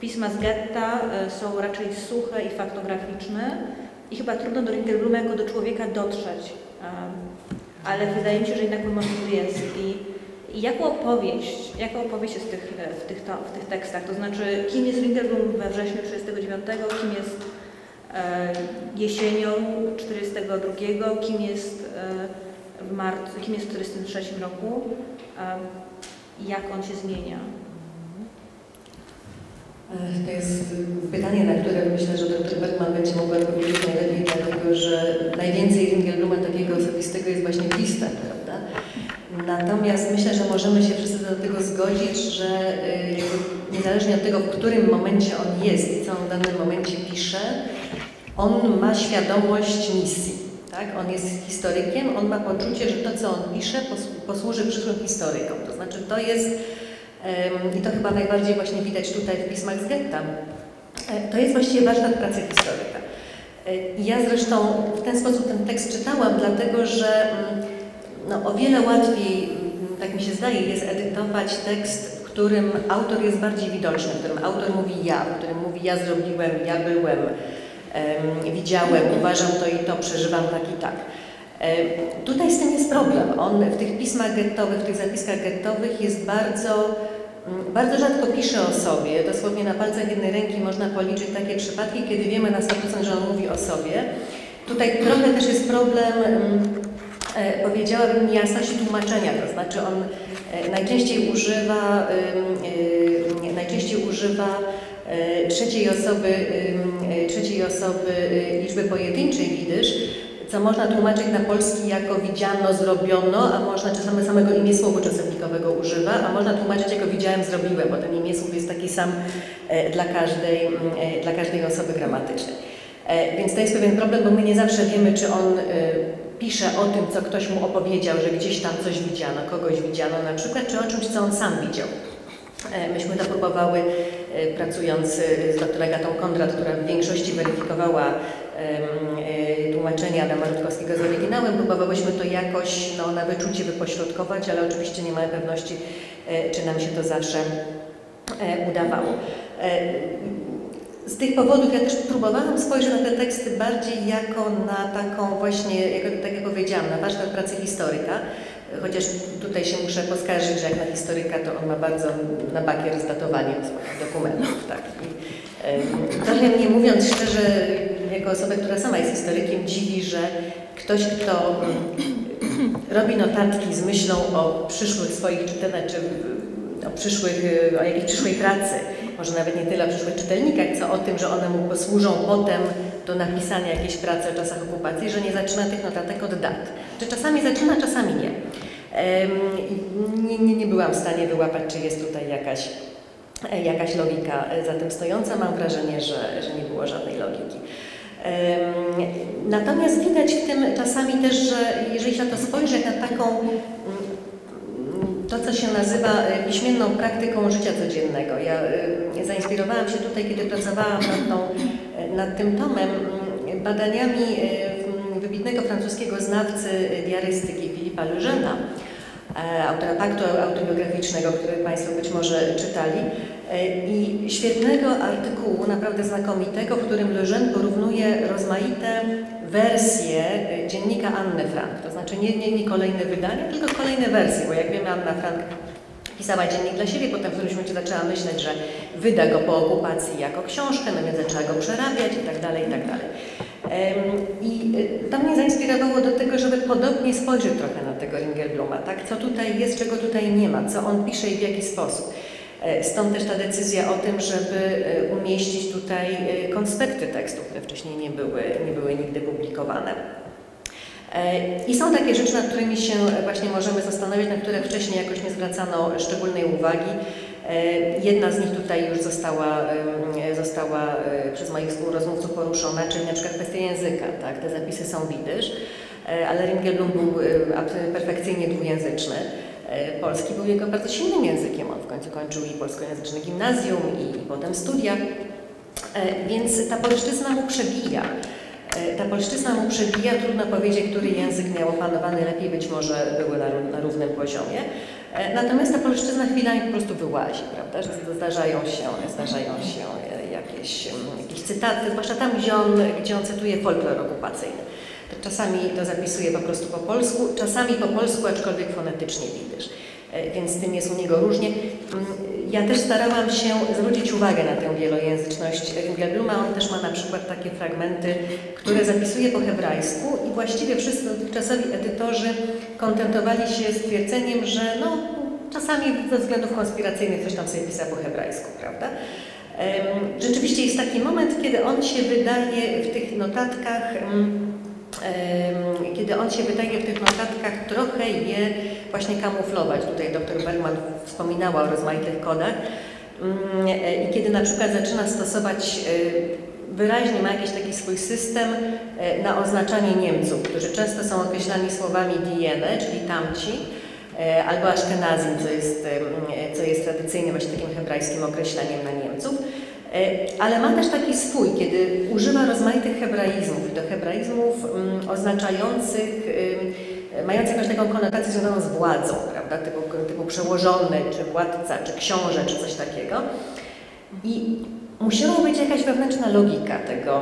Pisma z getta są raczej suche i faktograficzne i chyba trudno do Ringelbluma jako do człowieka dotrzeć, ale wydaje mi się, że jednak umożliwy jest. I, i jaką opowieść, jaką opowieść jest w tych, w, tych to, w tych tekstach, to znaczy kim jest Ringelblum we wrześniu tysiąc dziewięćset trzydziestego dziewiątego, kim jest e, jesienią tysiąc dziewięćset czterdziestego drugiego, kim jest e, w marcu, kim jest w tysiąc dziewięćset czterdziestym trzecim roku, e, jak on się zmienia. To jest pytanie, na które myślę, że doktor Bergman będzie mogła odpowiedzieć najlepiej, dlatego że najwięcej Ringelbluma takiego osobistego jest właśnie w listach, prawda? Natomiast myślę, że możemy się wszyscy do tego zgodzić, że niezależnie od tego, w którym momencie on jest i co on w danym momencie pisze, on ma świadomość misji, tak? On jest historykiem, on ma poczucie, że to, co on pisze, posłuży przyszłym historykom. To znaczy, to jest... I to chyba najbardziej właśnie widać tutaj w pismach z getta. To jest właściwie warsztat pracy historyka. Ja zresztą w ten sposób ten tekst czytałam, dlatego że no, o wiele łatwiej, tak mi się zdaje, jest edytować tekst, w którym autor jest bardziej widoczny, w którym autor mówi ja, w którym mówi ja zrobiłem, ja byłem, widziałem, uważam to i to, przeżywam tak i tak. Tutaj z tym jest problem. On w tych pismach gettowych, w tych zapiskach gettowych jest bardzo, bardzo rzadko pisze o sobie. Dosłownie na palcach jednej ręki można policzyć takie przypadki, kiedy wiemy na sto procent, że on mówi o sobie. Tutaj trochę też jest problem, powiedziałabym, niejasności tłumaczenia. To znaczy on najczęściej używa, najczęściej używa trzeciej osoby, trzeciej osoby liczby pojedynczej jidysz, co można tłumaczyć na polski jako widziano, zrobiono, a można czasami samego imiesłowu czasownikowego używa, a można tłumaczyć jako widziałem, zrobiłem, bo ten imiesłów jest taki sam dla każdej, dla każdej osoby gramatycznej. Więc to jest pewien problem, bo my nie zawsze wiemy, czy on pisze o tym, co ktoś mu opowiedział, że gdzieś tam coś widziano, kogoś widziano na przykład, czy o czymś, co on sam widział. Myśmy to próbowały, pracując z doktor Agatą Kondrat, która w większości weryfikowała tłumaczenie Adama Rutkowskiego z oryginałem, próbowałyśmy to jakoś no, na wyczucie wypośrodkować, ale oczywiście nie mamy pewności, czy nam się to zawsze udawało. Z tych powodów ja też próbowałam spojrzeć na te teksty bardziej jako na taką właśnie, jako, tak jak powiedziałam, na warsztat pracy historyka. Chociaż tutaj się muszę poskarżyć, że jak na historyka, to on ma bardzo na bakier z datowaniem swoich dokumentów. Tak. I, trochę mnie, mówiąc szczerze, jako osobę, która sama jest historykiem, dziwi, że ktoś, kto robi notatki z myślą o przyszłych swoich czytelnikach, o, przyszłych, o jakiejś przyszłej pracy, może nawet nie tyle o przyszłych czytelnikach, co o tym, że one mu posłużą potem do napisania jakiejś pracy o czasach okupacji, że nie zaczyna tych notatek od dat. Czy czasami zaczyna, czasami nie. Nie, nie, nie byłam w stanie wyłapać, czy jest tutaj jakaś, jakaś logika za tym stojąca. Mam wrażenie, że, że nie było żadnej logiki. Natomiast widać w tym czasami też, że jeżeli się to spojrzeć na taką, to co się nazywa piśmienną praktyką życia codziennego. Ja zainspirowałam się tutaj, kiedy pracowałam nad, tą, nad tym tomem, badaniami wybitnego francuskiego znawcy diarystyki Philippa Lejeune'a, autora paktu autobiograficznego, który Państwo być może czytali, i świetnego artykułu, naprawdę znakomitego, w którym Lejeune porównuje rozmaite wersje dziennika Anny Frank. To znaczy nie, nie, nie kolejne wydania, tylko kolejne wersje, bo jak wiemy, Anna Frank pisała dziennik dla siebie, potem w którymś momencie zaczęła myśleć, że wyda go po okupacji jako książkę, no więc zaczęła go przerabiać i tak dalej, i tak dalej. I to mnie zainspirowało do tego, żeby podobnie spojrzeć trochę na tego Ringelbluma, tak? Co tutaj jest, czego tutaj nie ma, co on pisze i w jaki sposób. Stąd też ta decyzja o tym, żeby umieścić tutaj konspekty tekstu, które wcześniej nie były, nie były nigdy publikowane. I są takie rzeczy, nad którymi się właśnie możemy zastanawiać, na które wcześniej jakoś nie zwracano szczególnej uwagi. Jedna z nich tutaj już została, została przez moich współrozmówców poruszona, czyli na przykład kwestia języka, tak? Te zapisy są w jidysz, ale Ringelblum był perfekcyjnie dwujęzyczny. Polski był jego bardzo silnym językiem, on w końcu kończył i polskojęzyczne gimnazjum, i, i potem studia, więc ta polszczyzna mu przebija. Ta polszczyzna mu przebija, trudno powiedzieć, który język miał opanowany lepiej, być może były na, na równym poziomie. Natomiast ta polszczyzna chwilami po prostu wyłazi, prawda, że zdarzają się, zdarzają się jakieś, jakieś cytaty, zwłaszcza tam, gdzie on, gdzie on cytuje folklor okupacyjny. Czasami to zapisuje po prostu po polsku, czasami po polsku, aczkolwiek fonetycznie widzisz. Więc z tym jest u niego różnie. Ja też starałam się zwrócić uwagę na tę wielojęzyczność Ringelbluma. On też ma na przykład takie fragmenty, które zapisuje po hebrajsku i właściwie wszyscy dotychczasowi edytorzy kontentowali się stwierdzeniem, że no, czasami ze względów konspiracyjnych coś tam sobie pisał po hebrajsku, prawda? Rzeczywiście jest taki moment, kiedy on się wydaje w tych notatkach Kiedy on się wydaje w tych notatkach trochę je właśnie kamuflować. Tutaj doktor Berman wspominała o rozmaitych kodach. I kiedy na przykład zaczyna stosować, wyraźnie ma jakiś taki swój system na oznaczanie Niemców, którzy często są określani słowami diene, czyli tamci, albo aszkenazim, co jest, co jest tradycyjnym właśnie takim hebrajskim określeniem na Niemców. Ale ma też taki swój, kiedy używa rozmaitych hebraizmów i do hebraizmów oznaczających, mających jakąś taką konotację związaną z władzą, prawda, typu, typu przełożony, czy władca, czy książę, czy coś takiego. I musiała być jakaś wewnętrzna logika tego,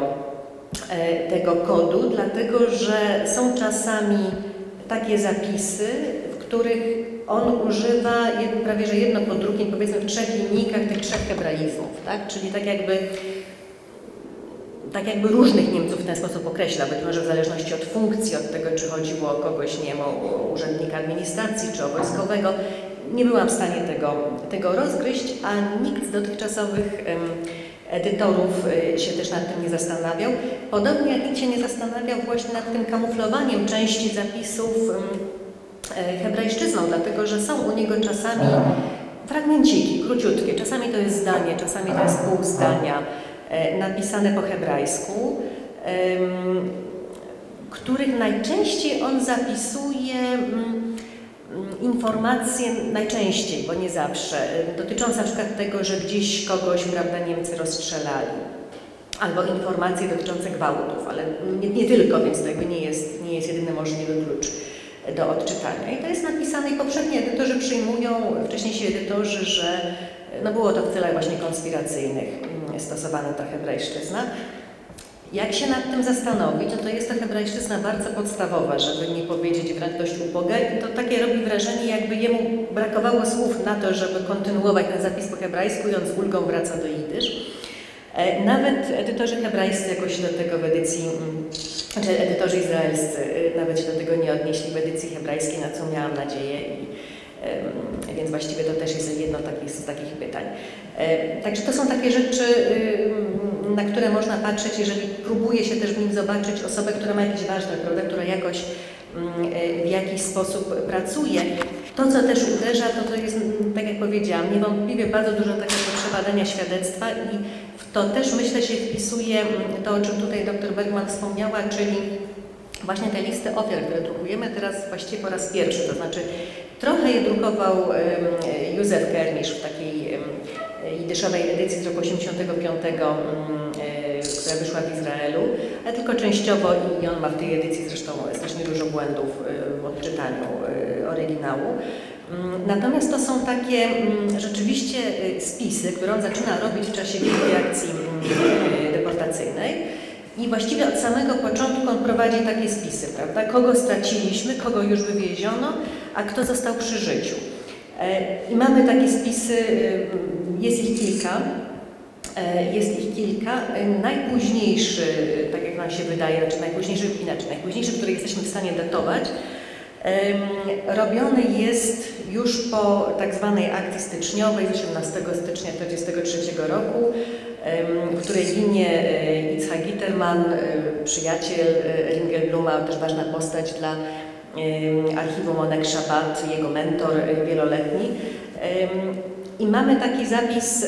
tego kodu, dlatego że są czasami takie zapisy, w których on używa prawie że jedno po drugim, powiedzmy w trzech linijkach tych trzech hebraizmów, tak? Czyli tak jakby, tak jakby różnych Niemców w ten sposób określa, być może w zależności od funkcji, od tego, czy chodziło o kogoś, nie wiem, o urzędnika administracji, czy o wojskowego. Nie byłam w stanie tego, tego rozgryźć, a nikt z dotychczasowych edytorów się też nad tym nie zastanawiał. Podobnie jak nikt się nie zastanawiał właśnie nad tym kamuflowaniem części zapisów hebrajszczyzną, dlatego że są u niego czasami fragmenciki, króciutkie, czasami to jest zdanie, czasami to jest pół zdania napisane po hebrajsku, których najczęściej on zapisuje informacje, najczęściej, bo nie zawsze, dotyczące na przykład tego, że gdzieś kogoś, prawda, Niemcy rozstrzelali, albo informacje dotyczące gwałtów, ale nie, nie tylko, więc to jakby nie jest, nie jest jedyny możliwy klucz do odczytania. I to jest napisane i poprzedni edytorzy przyjmują, wcześniejsi edytorzy, że no było to w celach właśnie konspiracyjnych stosowana ta hebrajszczyzna. Jak się nad tym zastanowić, to, to jest ta hebrajszczyzna bardzo podstawowa, żeby nie powiedzieć wręcz dość uboga, i to takie robi wrażenie, jakby jemu brakowało słów na to, żeby kontynuować ten zapis po hebrajsku i on z ulgą wraca do jidysz. Nawet edytorzy hebrajscy jakoś do tego w edycji, znaczy edytorzy izraelscy nawet się do tego nie odnieśli w edycji hebrajskiej, na co miałam nadzieję, i, więc właściwie to też jest jedno taki, z takich pytań. Także to są takie rzeczy, na które można patrzeć, jeżeli próbuje się też w nim zobaczyć osobę, która ma jakiś warsztat, prawda, która jakoś w jakiś sposób pracuje. To, co też uderza, to, to jest, tak jak powiedziałam, niewątpliwie bardzo dużo takiego przebadania świadectwa, i w to też, myślę, się wpisuje to, o czym tutaj doktor Bergman wspomniała, czyli właśnie te listy ofiar, które drukujemy teraz właściwie po raz pierwszy. To znaczy trochę je drukował Józef Kermisz w takiej jidyszowej edycji z roku osiemdziesiątego piątego, która wyszła w Izraelu, ale tylko częściowo, i on ma w tej edycji zresztą strasznie dużo błędów w odczytaniu oryginału. Natomiast to są takie rzeczywiście spisy, które on zaczyna robić w czasie wielkiej akcji deportacyjnej, i właściwie od samego początku on prowadzi takie spisy, prawda? Kogo straciliśmy, kogo już wywieziono, a kto został przy życiu. I mamy takie spisy, jest ich kilka. Jest ich kilka. Najpóźniejszy, tak jak nam się wydaje, znaczy najpóźniejszy, inaczej, najpóźniejszy, który jesteśmy w stanie datować, robiony jest już po tak zwanej akcji styczniowej z osiemnastego stycznia tysiąc dziewięćset czterdziestego trzeciego roku, w której ginie Icchak Gitterman, przyjaciel Ringelbluma, też ważna postać dla archiwum Oneg Szabat, jego mentor wieloletni. I mamy taki zapis,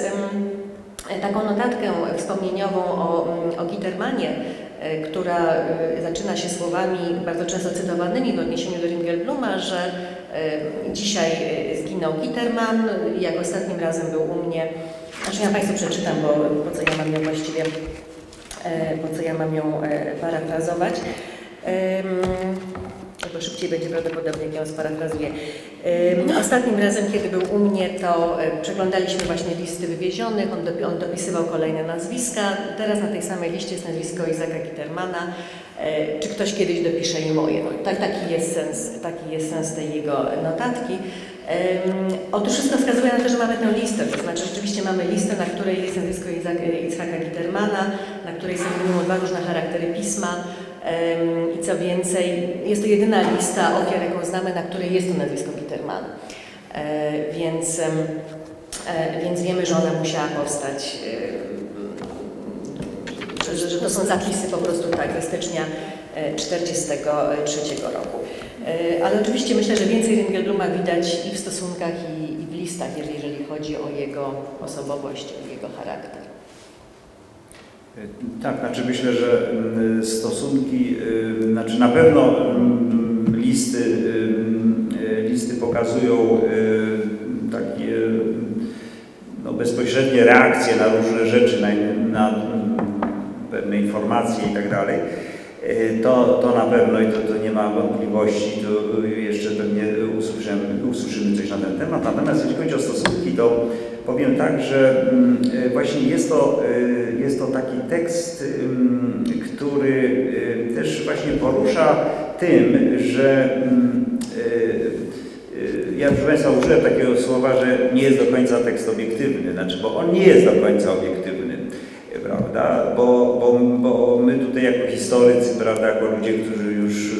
taką notatkę wspomnieniową o, o Gittermanie, która zaczyna się słowami bardzo często cytowanymi w odniesieniu do Ringelbluma, że dzisiaj zginął Gitterman, jak ostatnim razem był u mnie. Znaczy ja Państwu przeczytam, bo po co ja mam ją właściwie, po co ja mam ją parafrazować. Bo szybciej będzie prawdopodobnie, jak ją sparafrazuję. Ostatnim razem, kiedy był u mnie, to przeglądaliśmy właśnie listy wywiezionych, on dopisywał kolejne nazwiska. Teraz na tej samej liście jest nazwisko Icchaka Gittermana. Czy ktoś kiedyś dopisze i moje? No, tak, taki jest sens, taki jest sens tej jego notatki. Otóż wszystko wskazuje na to, że mamy tę listę, to znaczy rzeczywiście mamy listę, na której jest nazwisko Icchaka Gittermana, na której są dwa różne charaktery pisma. I co więcej, jest to jedyna lista ofiar, jaką znamy, na której jest to nazwisko Gitterman. Więc, więc wiemy, że ona musiała powstać, że, że to są zapisy po prostu tak ze stycznia tysiąc dziewięćset czterdziestego trzeciego roku. Ale oczywiście myślę, że więcej Ringelbluma widać i w stosunkach, i, i w listach, jeżeli chodzi o jego osobowość, o jego charakter. Tak, znaczy myślę, że stosunki, znaczy na pewno listy, listy pokazują takie no, bezpośrednie reakcje na różne rzeczy, na, na pewne informacje i tak dalej. To, to na pewno i to, to nie ma wątpliwości, to jeszcze pewnie usłyszymy, usłyszymy coś na ten temat. Natomiast jeśli chodzi o stosunki, to powiem tak, że właśnie jest to, jest to taki tekst, który też właśnie porusza tym, że ja proszę Państwa użyłem takiego słowa, że nie jest do końca tekst obiektywny, znaczy, bo on nie jest do końca obiektywny, prawda, bo, bo, bo my tutaj jako historycy, prawda, jako ludzie, którzy już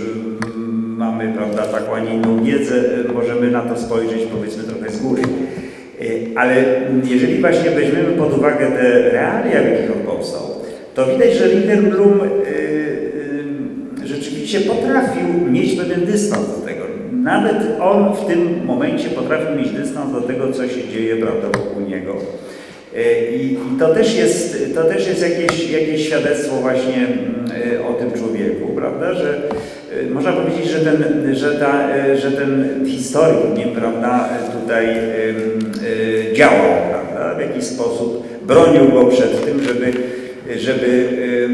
mamy, prawda, taką, a nie inną wiedzę, możemy na to spojrzeć, powiedzmy, trochę z góry. Ale jeżeli właśnie weźmiemy pod uwagę te realia, w jakich on powstał, to widać, że Ringelblum rzeczywiście potrafił mieć pewien dystans do tego. Nawet on w tym momencie potrafił mieć dystans do tego, co się dzieje, prawda, wokół niego. I to też jest, to też jest jakieś, jakieś świadectwo właśnie o tym człowieku, prawda, że można powiedzieć, że ten, że ta, że ten historyk, nie, prawda, tutaj działał, prawda, w jakiś sposób bronił go przed tym, żeby, żeby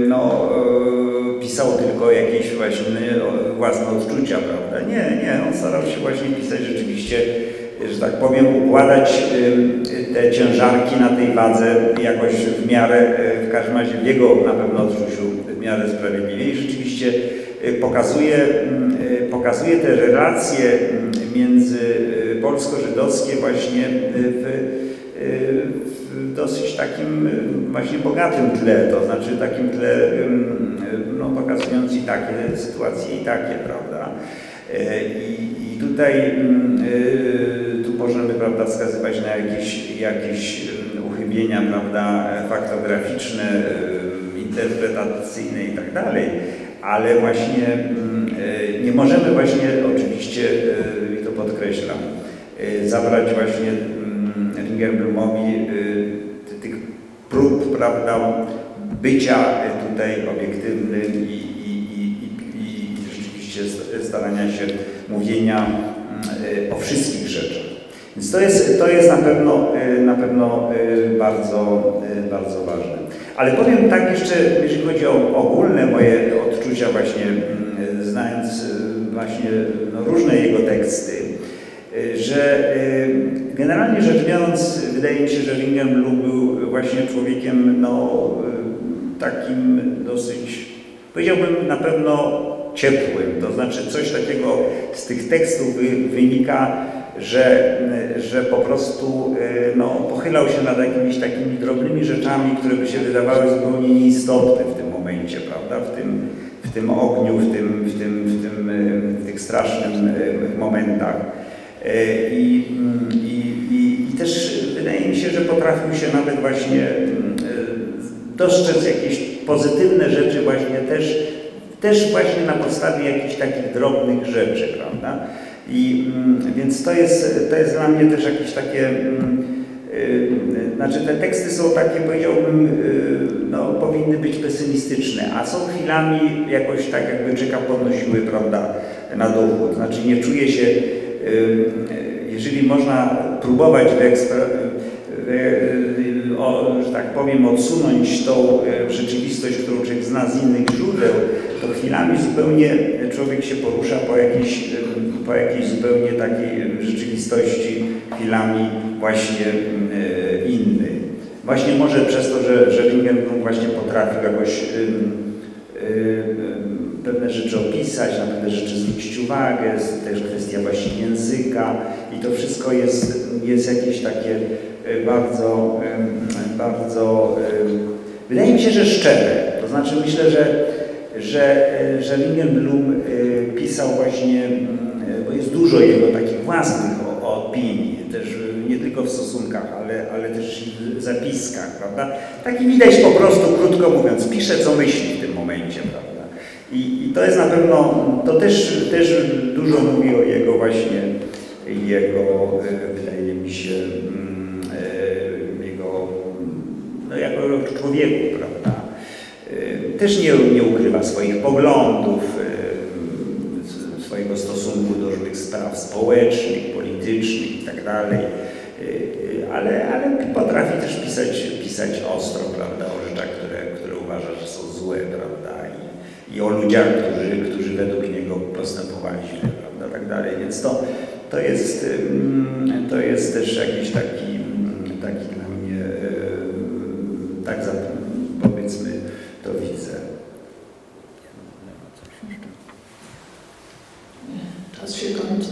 no, pisał tylko jakieś właśnie własne odczucia, prawda. Nie, nie, on starał się właśnie pisać rzeczywiście, że tak powiem, układać te ciężarki na tej wadze jakoś w miarę, w każdym razie w jego na pewno odczuciu w miarę sprawiedliwie i rzeczywiście pokazuje, pokazuje te relacje między polsko-żydowskie właśnie w, w dosyć takim właśnie bogatym tle, to znaczy takim tle, no, pokazując i takie sytuacje, i takie, prawda. I, i tutaj tu możemy, prawda, wskazywać na jakieś, jakieś uchybienia, prawda, faktograficzne, interpretacyjne i tak dalej. Ale właśnie nie możemy właśnie oczywiście, i to podkreślam, zabrać właśnie Ringelblumowi tych prób, prawda, bycia tutaj obiektywnym i, i, i, i rzeczywiście starania się mówienia o wszystkich rzeczach. Więc to jest, to jest na pewno, na pewno bardzo, bardzo ważne. Ale powiem tak jeszcze, jeżeli chodzi o ogólne moje odczucia właśnie, znając właśnie no, różne jego teksty, że generalnie rzecz biorąc, wydaje mi się, że Ringelblum był właśnie człowiekiem no, takim dosyć, powiedziałbym na pewno ciepłym, to znaczy coś takiego z tych tekstów wynika, że, że po prostu no, pochylał się nad jakimiś takimi drobnymi rzeczami, które by się wydawały zupełnie nieistotne w tym momencie, prawda, w tym, w w tym ogniu, w tym, w tym, w tym, w tych strasznych momentach. I, i, i, i też wydaje mi się, że potrafił się nawet właśnie dostrzec jakieś pozytywne rzeczy właśnie też, też właśnie na podstawie jakichś takich drobnych rzeczy, prawda? I więc to jest, to jest dla mnie też jakieś takie, yy, znaczy te teksty są takie, powiedziałbym, yy, no powinny być pesymistyczne, a są chwilami jakoś tak jakby rzeka podnosiły, prawda, na dochód, znaczy nie czuję się, yy, jeżeli można próbować wyeksper... O, że tak powiem, odsunąć tą rzeczywistość, którą człowiek zna z innych źródeł, to chwilami zupełnie człowiek się porusza po jakiejś, po jakiejś zupełnie takiej rzeczywistości, chwilami właśnie inny. Właśnie może przez to, że, że Ringelblum właśnie potrafił jakoś pewne rzeczy opisać, na pewne rzeczy zwrócić uwagę, jest też kwestia właśnie języka i to wszystko jest, jest jakieś takie bardzo, bardzo, wydaje mi się, że szczere. To znaczy myślę, że, że, że Ringelblum pisał właśnie, bo jest dużo jego takich własnych opinii, też nie tylko w stosunkach, ale, ale też w zapiskach, prawda? Taki widać po prostu, krótko mówiąc, pisze co myśli w tym momencie, prawda? I, i to jest na pewno, to też, też dużo mówi o jego właśnie, jego, wydaje mi się, no, jako człowieku, prawda? Też nie, nie ukrywa swoich poglądów, swojego stosunku do różnych spraw społecznych, politycznych itd. Ale, ale potrafi też pisać, pisać ostro, prawda, o rzeczach, które, które uważa, że są złe, prawda? I, i o ludziach, którzy, którzy według niego postępowali źle, prawda, tak dalej. Więc to, to, jest, to jest też jakiś taki, taki tak zatem, powiedzmy, to widzę. Czas się kończy.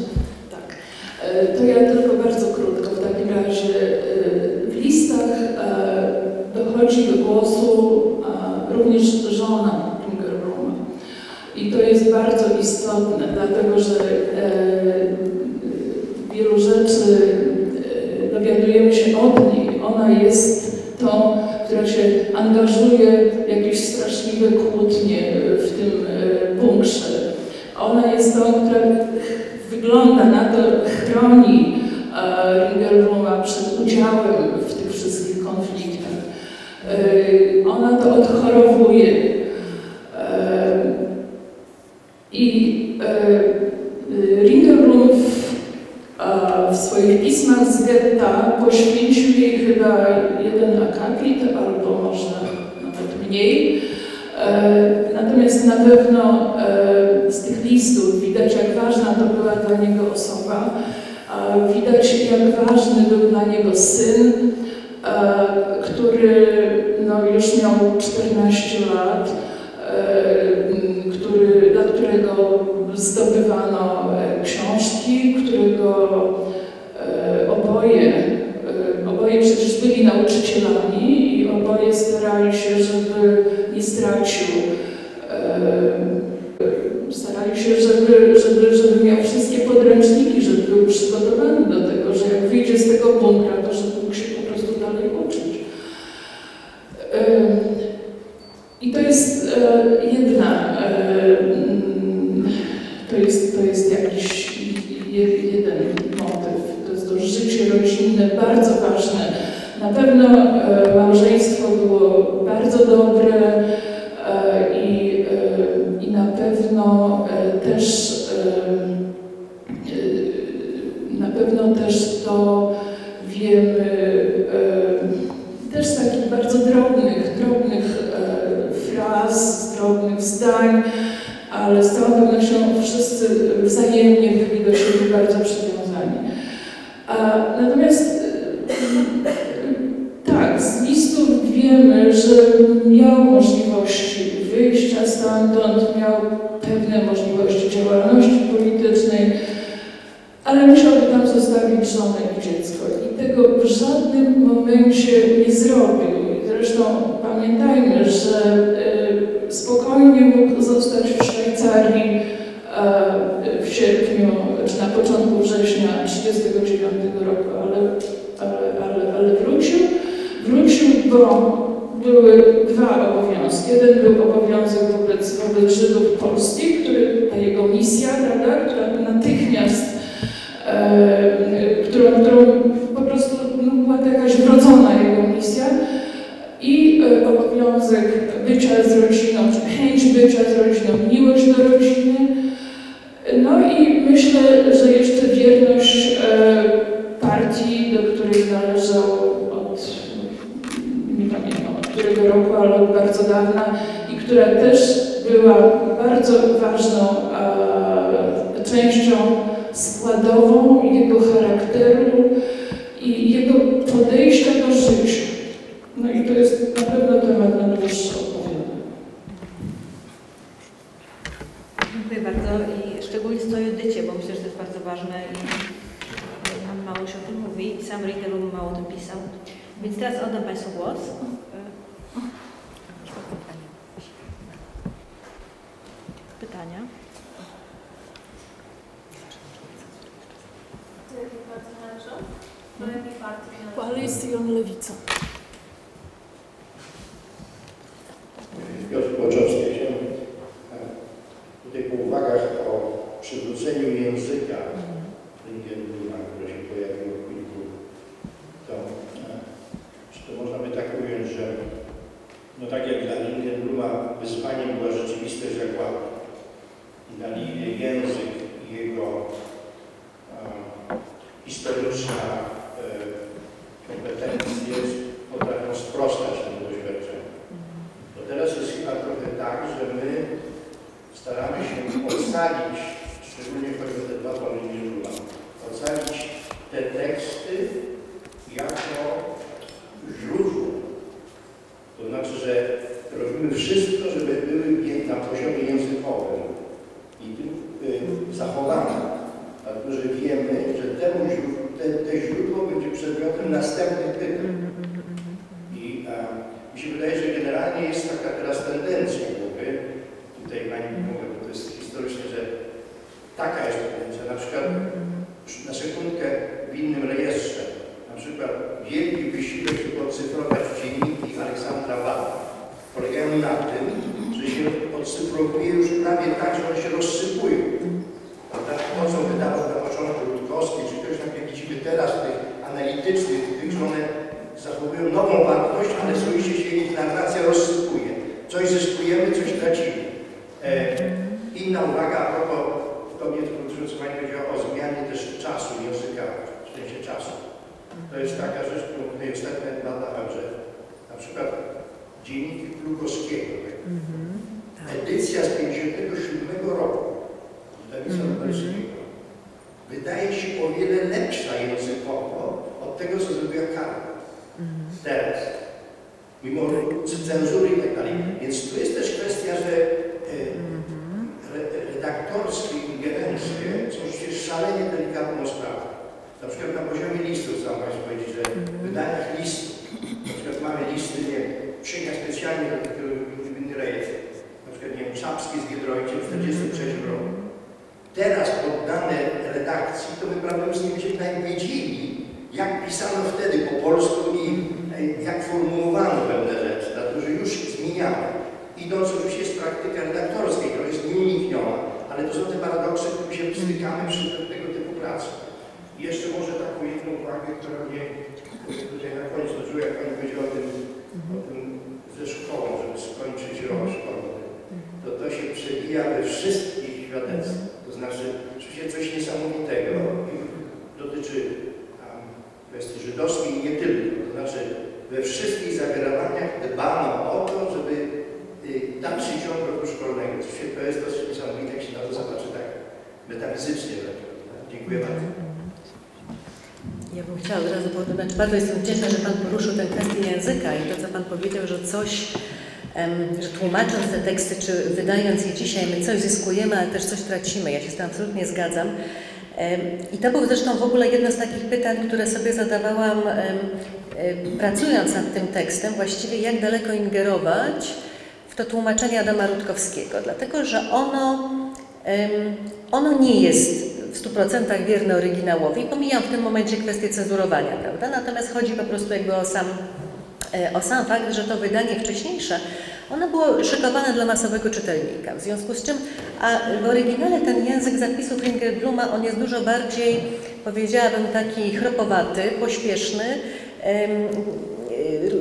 Tak. To ja tylko bardzo krótko. W takim razie w listach dochodzi do głosu również żona Ringelbluma. I to jest bardzo istotne, dlatego że wielu rzeczy dowiadujemy się od niej. Ona jest tą, która się angażuje w jakieś straszliwe kłótnie w tym bunkrze. Ona jest tą, która wygląda na to, chroni Ringelbluma przed udziałem w tych wszystkich konfliktach. Ona to odchorowuje. I Ringelblum w swoich pismach z getta poświęcił jej chyba jeden akapit, albo może nawet mniej. Natomiast na pewno z tych listów widać, jak ważna to była dla niego osoba, widać, jak ważny był dla niego syn, który no, już miał czternaście lat, który, dla którego zdobywano książki, którego e, oboje, e, oboje przecież byli nauczycielami i oboje starali się, żeby nie stracił, e, starali się, żeby, żeby, żeby miał wszystkie podręczniki, żeby był przygotowany do tego, że jak wyjdzie z tego bunkra, to żeby mógł się po prostu dalej uczyć. E, I to jest e, jedna e, To jest, to jest jakiś jeden motyw, to jest to życie rodzinne, bardzo ważne. Na pewno e, małżeństwo było bardzo dobre e, i, e, i na pewno e, też e, na pewno też to wiemy e, też z takich bardzo drobnych, drobnych e, fraz, drobnych zdań. Ale z całą pewnością wszyscy wzajemnie byli do siebie bardzo przywiązani. A, natomiast tak, z listów wiemy, że miał możliwości wyjścia stamtąd, miał pewne możliwości działalności politycznej, ale musiałby tam zostawić żonę i dziecko. I tego w żadnym momencie nie zrobił. Zresztą pamiętajmy, że y, spokojnie mógł zostać w Szwajcarii w sierpniu czy na początku września tysiąc dziewięćset trzydziestego dziewiątego roku, ale, ale, ale, ale wrócił. Wrócił, bo były dwa obowiązki. Jeden był obowiązek wobec, wobec Żydów polskich, który, ta jego misja, prawda, która natychmiast, e, którą, którą po prostu no, była to jakaś wrodzona jego misja, i e, obowiązek bycia z rodziną, czy chęć bycia z rodziną, miłość do rodziny. No i myślę, że jeszcze wierność e, partii, do której należał roku, ale od bardzo dawna i która też była bardzo ważną e, częścią składową jego charakteru i jego podejścia do życia. No i to jest na pewno temat na dłuższe opowiadanie. Dziękuję bardzo i szczególnie o Judycie, bo myślę, że to jest bardzo ważne i mało się o tym mówi i sam Ringelblum mało o tym pisał. Więc teraz oddam Państwu głos. Pytania? Ale jest i on lewica. Piotr Boczowski, chciałem w tych uwagach o przywróceniu języka Ringelbluma, które się pojawiło w kilku, to, czy to można by tak ująć, że no tak jak dla Ringelbluma wyzwaniem była rzeczywistość Zagłady. Dla niej język i jego um, historyczna e, kompetencja jest potrafią sprostać temu doświadczeniu. To teraz jest chyba trochę tak, że my staramy się ocalić, szczególnie chodzi o te dwa pomiędzy ocalić te teksty jako źródło. To znaczy, że robimy wszystko, żeby były na poziomie językowym i tym y, zachowania, dlatego że wiemy, że temu źródło, te, te źródło będzie przedmiotem następnych pytań. I a, mi się wydaje, że generalnie jest taka teraz tendencja, jakby, tutaj Pani mówię, bo to jest historycznie, że taka jest tendencja, na przykład na sekundkę w innym rejestrze, na przykład wielki wysiłek, żeby odcyfrować dzienniki Aleksandra Bada, polegają na tym, że się odcyfrowuje już prawie tak, że one się rozsypują. To, co wydawał na początku Rutkowski, czy ktoś tam, jak widzimy teraz, tych analitycznych, tych, że one zachowują nową wartość, ale słuchajcie, się ich narracja rozsypuje. Coś zyskujemy, coś tracimy. E, inna uwaga, a propos, to mnie dotyczy, co Pani powiedziała o zmianie też czasu języka, w sensie czasu. To jest taka rzecz, którą tutaj ostatnio badałem, że na przykład dziennik Plugowskiego, edycja z tysiąc dziewięćset pięćdziesiątego siódmego roku, wydaje się o wiele lepsza językowo od tego, co zrobiła Karol. Teraz. Mimo cenzury i tak dalej. Więc tu jest też kwestia, że re, redaktorskie ingerencje są przecież szalenie delikatną sprawą. Na przykład na poziomie listów, chcę Państwu powiedzieć, że w wydaniach listów, na przykład mamy listy, nie przyjęcia specjalnie do inny rejestr, na przykład nie wiem, Czapski z Giedroyciem w tysiąc dziewięćset czterdziestym trzecim roku. Teraz poddane redakcji, to my prawdopodobnie się wiedzieli, jak pisano wtedy po polsku i jak formułowano pewne rzeczy, dlatego że już zmieniamy. Idąc oczywiście z praktyki redaktorskiej, która jest nieunikniona, ale to są te paradoksy, które się stykamy przy tego typu pracy. I jeszcze może taką jedną uwagę, która mnie tutaj na końcu dożyła, jak Pani powiedziała o tym, o tym ze szkołą, żeby skończyć rok szkolny. To to się przewija we wszystkich świadectwach. To znaczy, oczywiście coś niesamowitego dotyczy um, kwestii żydowskiej i nie tylko. To znaczy, we wszystkich zawierawaniach dbano o to, żeby y, dalszy ciąg roku szkolnego. To jest dosyć niesamowite, jak się na to zobaczy tak metafizycznie. Dziękuję bardzo. Ja bym chciała od razu powiedzieć, bardzo jestem wdzięczna, że Pan poruszył tę kwestię języka i to, co Pan powiedział, że coś, że tłumacząc te teksty, czy wydając je dzisiaj, my coś zyskujemy, ale też coś tracimy. Ja się z tym absolutnie zgadzam. I to był zresztą w ogóle jedno z takich pytań, które sobie zadawałam, pracując nad tym tekstem, właściwie jak daleko ingerować w to tłumaczenie Adama Rutkowskiego, dlatego że ono, ono nie jest w stu procentach wierne oryginałowi. Pomijam w tym momencie kwestię cenzurowania, prawda? Natomiast chodzi po prostu jakby o sam, o sam fakt, że to wydanie wcześniejsze, ono było szykowane dla masowego czytelnika, w związku z czym a w oryginale ten język zapisów Ringelbluma, on jest dużo bardziej, powiedziałabym, taki chropowaty, pośpieszny.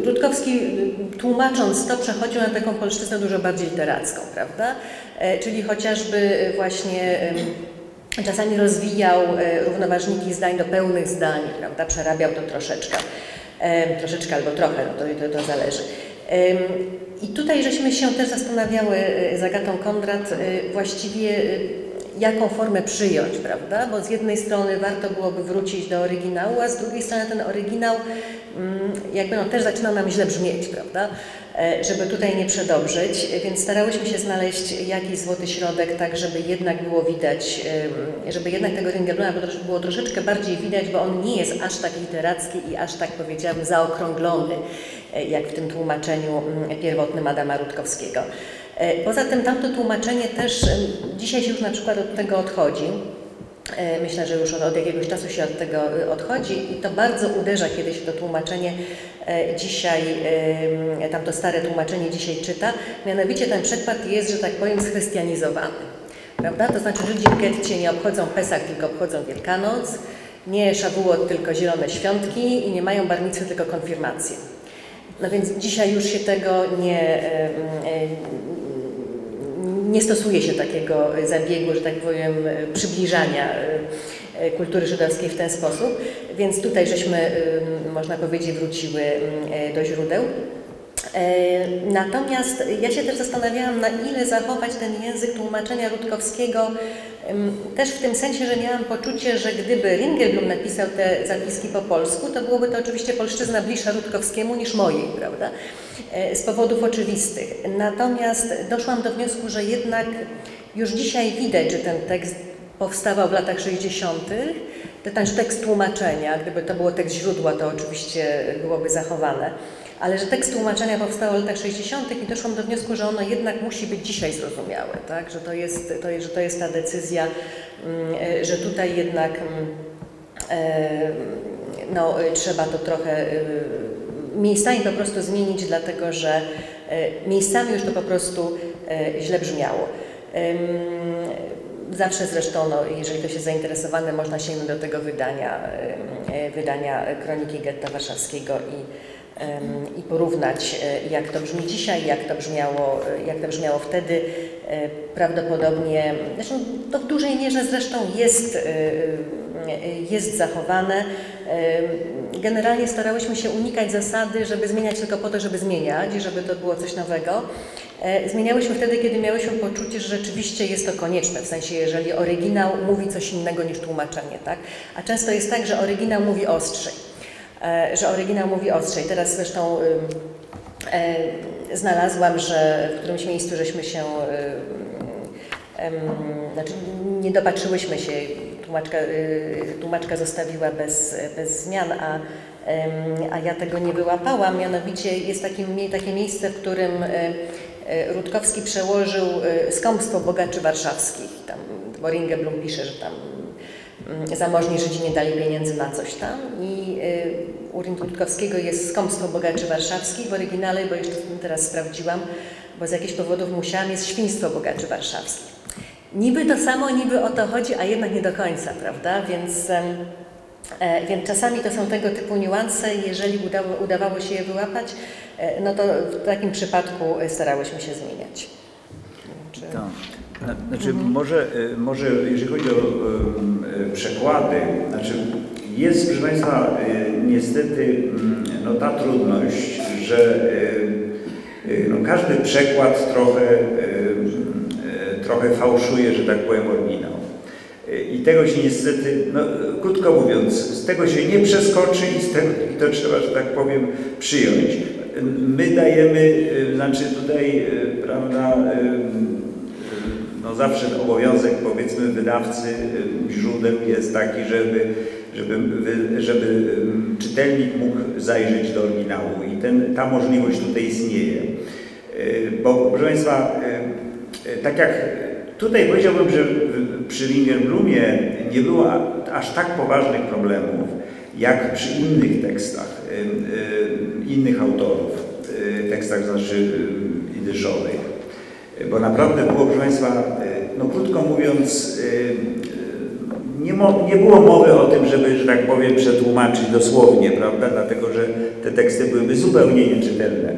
Rutkowski, tłumacząc to, przechodził na taką polszczyznę dużo bardziej literacką, prawda? Czyli chociażby właśnie czasami rozwijał równoważniki zdań do pełnych zdań, prawda? Przerabiał to troszeczkę, troszeczkę albo trochę, no to, to, to zależy. I tutaj żeśmy się też zastanawiały z Agatą Kondrat właściwie, jaką formę przyjąć, prawda? Bo z jednej strony warto byłoby wrócić do oryginału, a z drugiej strony ten oryginał jakby no, też zaczyna nam źle brzmieć, prawda? Żeby tutaj nie przedobrzyć, więc starałyśmy się znaleźć jakiś złoty środek, tak żeby jednak było widać, żeby jednak tego Ringelbluma było troszeczkę bardziej widać, bo on nie jest aż tak literacki i aż tak, powiedziałabym, zaokrąglony, jak w tym tłumaczeniu pierwotnym Adama Rutkowskiego. Poza tym tamto tłumaczenie też dzisiaj się już na przykład od tego odchodzi. Myślę, że już od jakiegoś czasu się od tego odchodzi i to bardzo uderza, kiedy się to tłumaczenie dzisiaj, tamto stare tłumaczenie dzisiaj czyta. Mianowicie ten przekład jest, że tak powiem, schrystianizowany, prawda? To znaczy Żydzi w getcie nie obchodzą Pesach, tylko obchodzą Wielkanoc, nie Szabułot, tylko Zielone Świątki i nie mają barnicy, tylko konfirmację. No więc dzisiaj już się tego nie... Nie stosuje się takiego zabiegu, że tak powiem, przybliżania kultury żydowskiej w ten sposób, więc tutaj żeśmy, można powiedzieć, wróciły do źródeł. Natomiast ja się też zastanawiałam, na ile zachować ten język tłumaczenia Rutkowskiego, też w tym sensie, że miałam poczucie, że gdyby Ringelblum napisał te zapiski po polsku, to byłoby to oczywiście polszczyzna bliższa Rutkowskiemu niż mojej, prawda? Z powodów oczywistych. Natomiast doszłam do wniosku, że jednak już dzisiaj widać, że ten tekst powstawał w latach sześćdziesiątych. Ten tekst tłumaczenia, gdyby to było tekst źródła, to oczywiście byłoby zachowane. Ale że tekst tłumaczenia powstał w latach sześćdziesiątych i doszłam do wniosku, że ono jednak musi być dzisiaj zrozumiałe, tak? Że to jest, to jest, że to jest ta decyzja, że tutaj jednak no, trzeba to trochę miejscami po prostu zmienić, dlatego że miejscami już to po prostu źle brzmiało. Zawsze zresztą, no, jeżeli ktoś jest zainteresowany, można sięgnąć do tego wydania, wydania Kroniki Getta Warszawskiego i i porównać, jak to brzmi dzisiaj, jak to brzmiało, jak to brzmiało wtedy. Prawdopodobnie, zresztą to w dużej mierze zresztą jest, jest zachowane. Generalnie starałyśmy się unikać zasady, żeby zmieniać tylko po to, żeby zmieniać i żeby to było coś nowego. Zmieniałyśmy wtedy, kiedy miałyśmy poczucie, że rzeczywiście jest to konieczne, w sensie jeżeli oryginał mówi coś innego niż tłumaczenie, tak? A często jest tak, że oryginał mówi ostrzej. że oryginał mówi ostrzej. Teraz zresztą znalazłam, że w którymś miejscu żeśmy się, znaczy nie dopatrzyłyśmy się, tłumaczka, tłumaczka zostawiła bez, bez zmian, a, a ja tego nie wyłapałam. Mianowicie jest taki, takie miejsce, w którym Rutkowski przełożył skąpstwo bogaczy warszawskich. Tam, bo Ringelblum pisze, że tam zamożni Żydzi nie dali pieniędzy na coś tam i u Rutkowskiego jest skąpstwo bogaczy warszawskich, w oryginale, bo jeszcze teraz sprawdziłam, bo z jakichś powodów musiałam, jest świństwo bogaczy warszawskich. Niby to samo, niby o to chodzi, a jednak nie do końca, prawda? Więc, więc czasami to są tego typu niuanse, jeżeli udało, udawało się je wyłapać, no to w takim przypadku starałyśmy się zmieniać. Czy... Znaczy, może, może jeżeli chodzi o e, przekłady, znaczy jest, proszę Państwa, e, niestety no, ta trudność, że e, no, każdy przekład trochę, e, trochę fałszuje, że tak powiem, oryginał. E, I tego się niestety, no, krótko mówiąc, z tego się nie przeskoczy i z tego i to trzeba, że tak powiem, przyjąć. My dajemy, e, znaczy tutaj, e, prawda, e, no zawsze obowiązek, powiedzmy, wydawcy źródeł jest taki, żeby, żeby, żeby czytelnik mógł zajrzeć do oryginału i ten, ta możliwość tutaj istnieje. Bo, proszę Państwa, tak jak tutaj powiedziałbym, że przy Ringelblumie nie było aż tak poważnych problemów, jak przy innych tekstach, innych autorów, tekstach znaczy idyszowych. Bo naprawdę było, proszę Państwa, no krótko mówiąc, nie, mo, nie było mowy o tym, żeby, że tak powiem, przetłumaczyć dosłownie, prawda, dlatego że te teksty byłyby zupełnie nieczytelne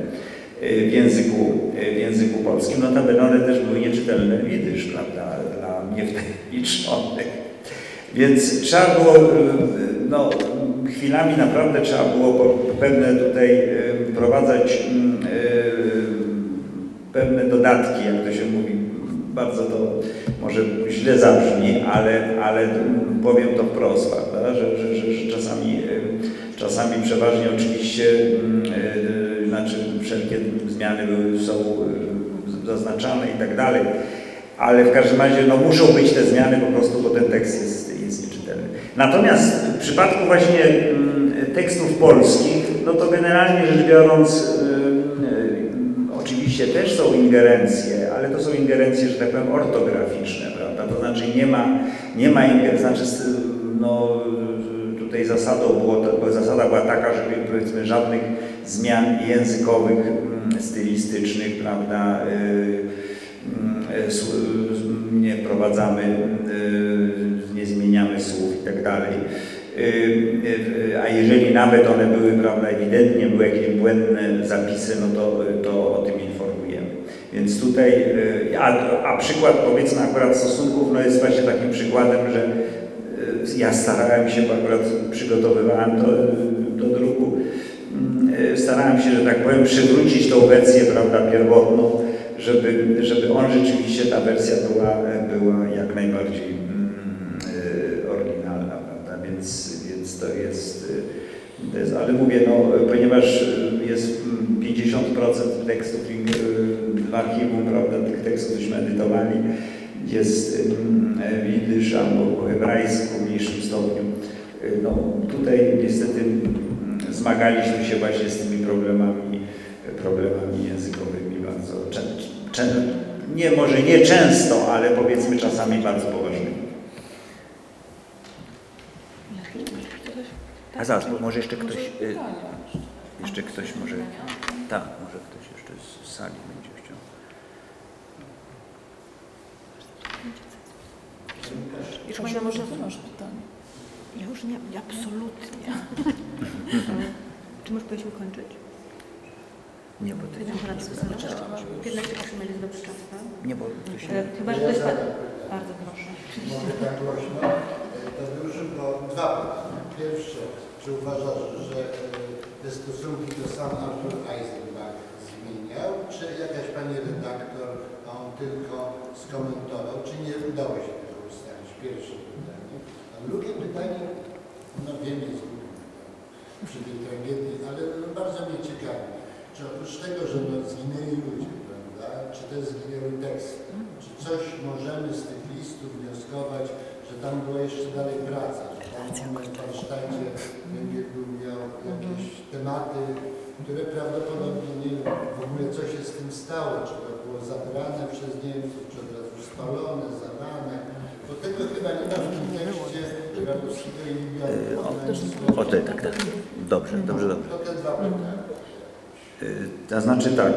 w języku, w języku polskim. Notabene one też były nieczytelne w jidysz, prawda, dla niewtajemniczonych. Więc trzeba było, no, chwilami naprawdę trzeba było pewne tutaj wprowadzać pewne dodatki, jak to się mówi, bardzo to może źle zabrzmi, ale, ale powiem to wprost, prawda, że, że, że czasami, czasami przeważnie oczywiście, znaczy wszelkie zmiany są zaznaczane i tak dalej, ale w każdym razie no, muszą być te zmiany po prostu, bo ten tekst jest, jest nieczytelny. Natomiast w przypadku właśnie tekstów polskich, no to generalnie rzecz biorąc, oczywiście też są ingerencje, ale to są ingerencje, że tak powiem, ortograficzne, prawda? To znaczy nie ma, nie ma ingerencji, znaczy no, tutaj zasadą było, zasada była taka, żeby powiedzmy żadnych zmian językowych, stylistycznych, prawda, nie wprowadzamy, nie zmieniamy słów i tak dalej. A jeżeli nawet one były, prawda, ewidentnie były jakieś błędne zapisy, no to, to o tym informujemy. Więc tutaj, a, a przykład powiedzmy akurat stosunków, no jest właśnie takim przykładem, że ja starałem się, bo akurat przygotowywałem do, do druku, starałem się, że tak powiem, przywrócić tą wersję, prawda, pierwotną, żeby, żeby on rzeczywiście, ta wersja była, była jak najbardziej oryginalna, prawda, więc, więc to, jest, to jest, ale mówię, no, ponieważ jest pięćdziesiąt procent tekstów w archiwum, prawda, tych tekstów byśmy edytowali, jest w jidysz albo po hebrajsku w mniejszym stopniu, no tutaj niestety zmagaliśmy się właśnie z tymi problemami, problemami językowymi bardzo często. Nie, może nie często, ale powiedzmy czasami bardzo poważnymi. A zaraz, bo może jeszcze ktoś, y, jeszcze ktoś może, tak, może ktoś jeszcze z sali będzie chciał. Już może zadać pytanie. Ja już nie, absolutnie. Czy możesz powiedzieć ukończyć? Nie, bo to jest nie, bo to się... Chyba, że ktoś... Bardzo proszę. Może tak głośno. Tadeuszu, bo dwa pytania. Pierwsze, czy uważasz, że te stosunki to sam Artur Eisenbach zmieniał, czy jakaś pani redaktor, a on tylko skomentował, czy nie udało się tego ustalić? Pierwsze pytanie. A drugie pytanie, no wiem, jest przy tej tragedii, ale bardzo mnie ciekawi. Czy oprócz tego, że no, zginęli ludzie, prawda, czy też zginęły teksty, czy coś możemy z tych listów wnioskować, że tam była jeszcze dalej praca, że tam w warsztacie Ringelblum miał jakieś tematy, które prawdopodobnie nie wiem w ogóle co się z tym stało, czy to było zabrane przez Niemców, czy od razu spalone, zalane, bo tego chyba nie ma w tym tekście Żydowskiego Instytutu. O, tak, tak, dobrze, dobrze, dobrze. To te dwa pytania. To znaczy tak,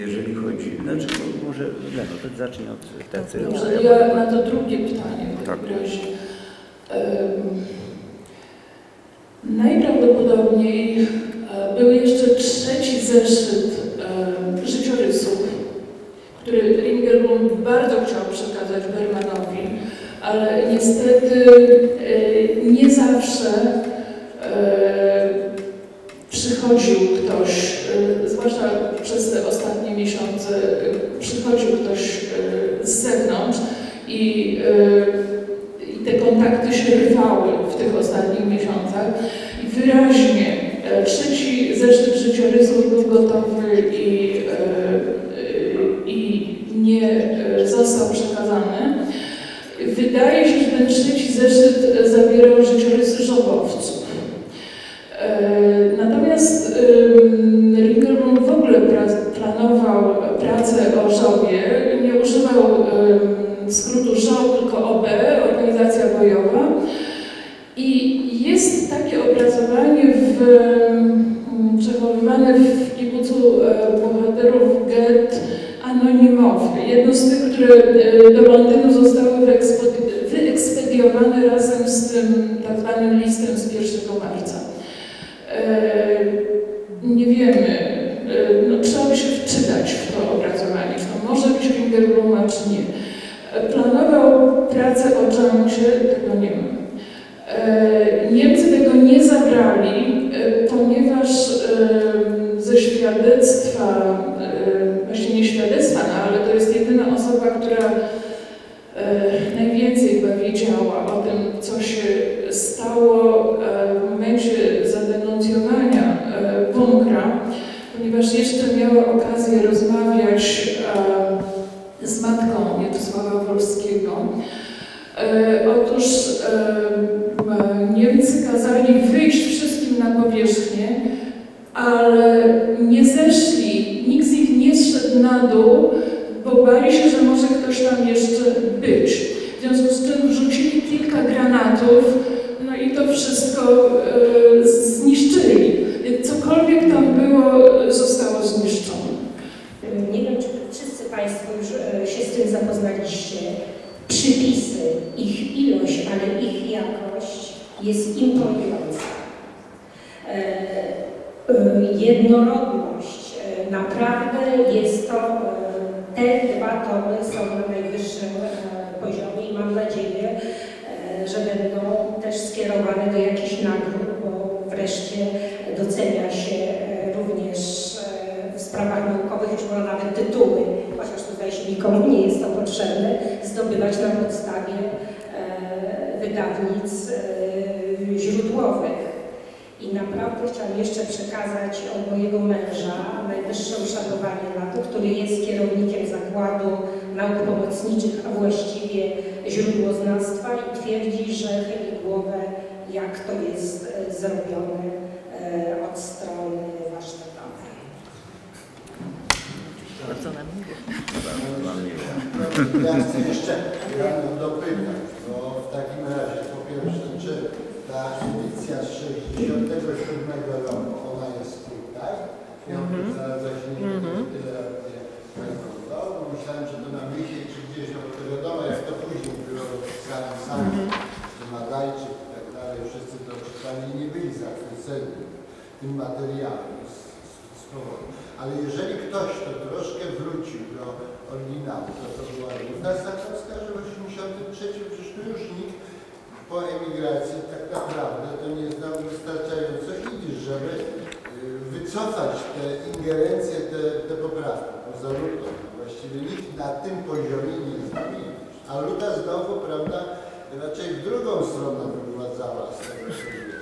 jeżeli chodzi, znaczy może Leno, zacznie od tecy. Ja na to drugie pytanie, tak. Najprawdopodobniej był jeszcze trzeci zeszyt życiorysów, który Ringelblum bardzo chciał przekazać Bermanowi, ale niestety nie zawsze przychodził ktoś, zwłaszcza przez te ostatnie miesiące, przychodził ktoś z zewnątrz i, i te kontakty się rwały w tych ostatnich miesiącach. I wyraźnie trzeci zeszyt życiorysów był gotowy i, i nie został przekazany. Wydaje się, że ten trzeci zeszyt zawierał życiorysy żołowców. Natomiast opracowanie w, przechowywane w kibucu bohaterów gett anonimowych. Jedno z tych, które do Londynu zostały wyekspediowane razem z tym tak zwanym listem z pierwszego marca. Nie wiemy, no, trzeba by się wczytać w to opracowanie, czy to może być Ringelbluma, czy nie. Planował pracę o Dżancie, tego nie ma. Niemcy tego nie zabrali, ponieważ ze świadectwa, właśnie nie świadectwa, no, ale to jest jedyna osoba, która najwięcej chyba wiedziała o tym, co się stało w momencie zadenuncjowania bunkra, ponieważ jeszcze miała okazję rozmawiać z matką Jadosława Wolskiego. Otóż Niemcy kazali wyjść wszystkim na powierzchnię, ale nie zeszli, nikt z nich nie zszedł na dół, bo bali się, że może ktoś tam jeszcze być. W związku z czym wrzucili kilka granatów, no i to wszystko e, zniszczyli. Cokolwiek tam było, zostało zniszczone. Nie wiem, czy wszyscy Państwo już się z tym zapoznaliście. Przypisy, ich ilość, ale ich jakość jest imponująca. E, e, jednorodność. E, naprawdę jest to... E, Te dwa tomy są na najwyższym e, poziomie i mam nadzieję, e, że będą też skierowane do jakichś nagród, bo wreszcie docenia się e, również e, w sprawach naukowych, już można nawet tytuły, chociaż tutaj się nikomu nie jest to potrzebne, zdobywać na podstawie e, wydawnic e, źródłowych. I naprawdę chciałam jeszcze przekazać od mojego męża najwyższe uszanowanie dla tego, który jest kierownikiem Zakładu Nauk Pomocniczych, a właściwie źródłoznawstwa, i twierdzi, że chyli głowę, jak to jest zrobione od strony warsztatowej. Bardzo nam miło. Ja chcę jeszcze dopytać, bo w takim razie po pierwsze, czy ta edycja z sześćdziesiątego siódmego roku, ona jest tutaj. Ja zaraz się nie wiem, tyle lat nie pracował. Myślałem, że to na myśli trzydzieści, to wiadomo, jak to później było pisane sami, że Nadajczyk i tak dalej, wszyscy to czytali i nie byli zachwyceni tym materiałem z, z powodu. Ale jeżeli ktoś to troszkę wrócił do oryginału, to to była Ruta Sakowska, że w osiemdziesiątym trzecim, przecież tu już nikt po emigracji tak naprawdę to nie znał wystarczająco idzisz, żeby wycofać te ingerencje, te, te poprawki, poza Rutą. Właściwie nikt na tym poziomie nie znał. A Ruta znowu, prawda, raczej w drugą stronę wyprowadzała z tego problemu.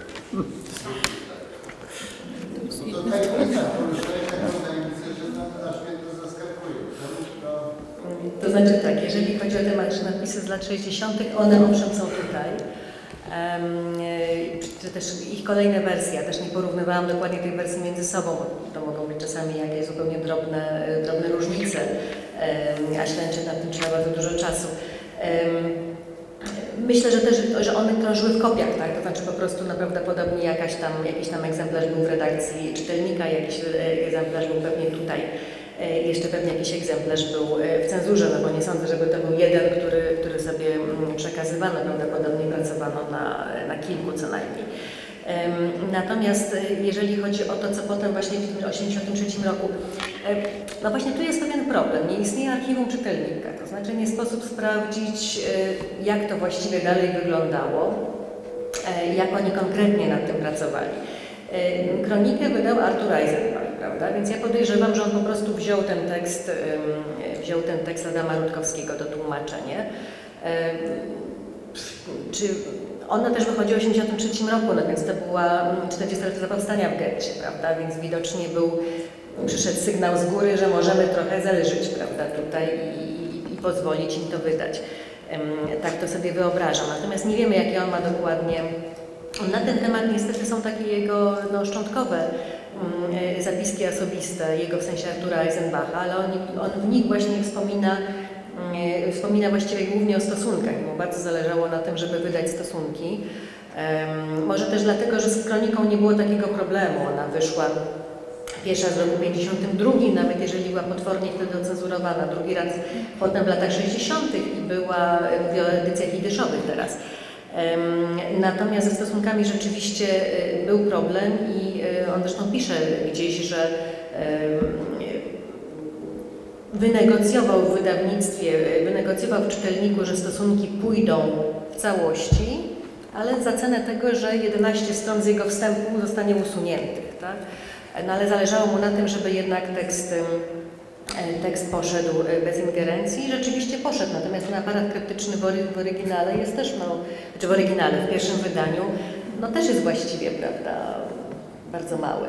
To tajemnica, poruszenie taką tajemnicę, że nam aż mnie to zaskakuje. To, to... to znaczy tak, jeżeli chodzi o temat napisy z lat sześćdziesiątych, one owszem są tutaj. Czy też ich kolejne wersje, ja też nie porównywałam dokładnie tych wersji między sobą, bo to mogą być czasami jakieś zupełnie drobne, drobne różnice, a śledczy na tym trzeba bardzo dużo czasu. Myślę, że też, że one krążyły w kopiach, tak? To znaczy po prostu naprawdę podobnie jakaś tam, jakiś tam egzemplarz był w redakcji Czytelnika, jakiś egzemplarz był pewnie tutaj. Jeszcze pewnie jakiś egzemplarz był w cenzurze, no bo nie sądzę, żeby to był jeden, który, który sobie przekazywano, prawdopodobnie pracowano na, na kilku co najmniej. Natomiast jeżeli chodzi o to, co potem właśnie w tym osiemdziesiątym trzecim roku, no właśnie tu jest pewien problem, nie istnieje archiwum Czytelnika, to znaczy nie sposób sprawdzić, jak to właściwie dalej wyglądało, jak oni konkretnie nad tym pracowali. Kronikę wydał Artur Eisenbach. Prawda? Więc ja podejrzewam, że on po prostu wziął ten tekst, wziął ten tekst Adama Rutkowskiego do tłumaczenia. Czy ona też wychodzi w osiemdziesiątym trzecim roku, no więc to była czterdziestolecie powstania w getcie, prawda? Więc widocznie był, przyszedł sygnał z góry, że możemy trochę zależeć, prawda, tutaj i, i pozwolić im to wydać. Tak to sobie wyobrażam. Natomiast nie wiemy, jakie on ma dokładnie. Na ten temat niestety są takie jego no, szczątkowe zapiski osobiste, jego w sensie Artura Eisenbacha, ale on, on w nich właśnie wspomina, wspomina właściwie głównie o stosunkach. Mu bardzo zależało na tym, żeby wydać stosunki Może też dlatego, że z kroniką nie było takiego problemu. Ona wyszła pierwsza w roku pięćdziesiątym drugim, nawet jeżeli była potwornie wtedy ocenzurowana, drugi raz potem w latach sześćdziesiątych i była, mówię o edycjach jidyszowych teraz. Natomiast ze stosunkami rzeczywiście był problem i on zresztą pisze gdzieś, że wynegocjował w wydawnictwie, wynegocjował w Czytelniku, że stosunki pójdą w całości, ale za cenę tego, że jedenaście stron z jego wstępu zostanie usuniętych, tak? No ale zależało mu na tym, żeby jednak tekst, tekst poszedł bez ingerencji i rzeczywiście poszedł. Natomiast ten aparat krytyczny w oryginale jest też, no, czy w oryginale, w pierwszym wydaniu, no też jest właściwie, prawda, bardzo mały.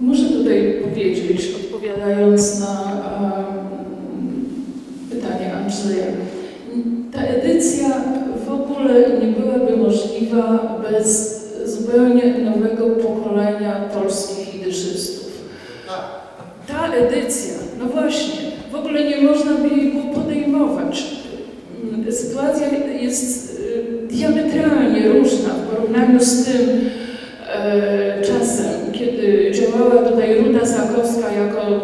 Muszę tutaj powiedzieć, odpowiadając na um, pytanie Andrzeja, ta edycja w ogóle nie byłaby możliwa bez zupełnie nowego pokolenia polskich jidyszystów. Ta edycja, no właśnie, w ogóle nie można by jej było podejmować. Sytuacja jest diametralnie różna w porównaniu z tym e, czasem, kiedy działała tutaj Ruta Sakowska jako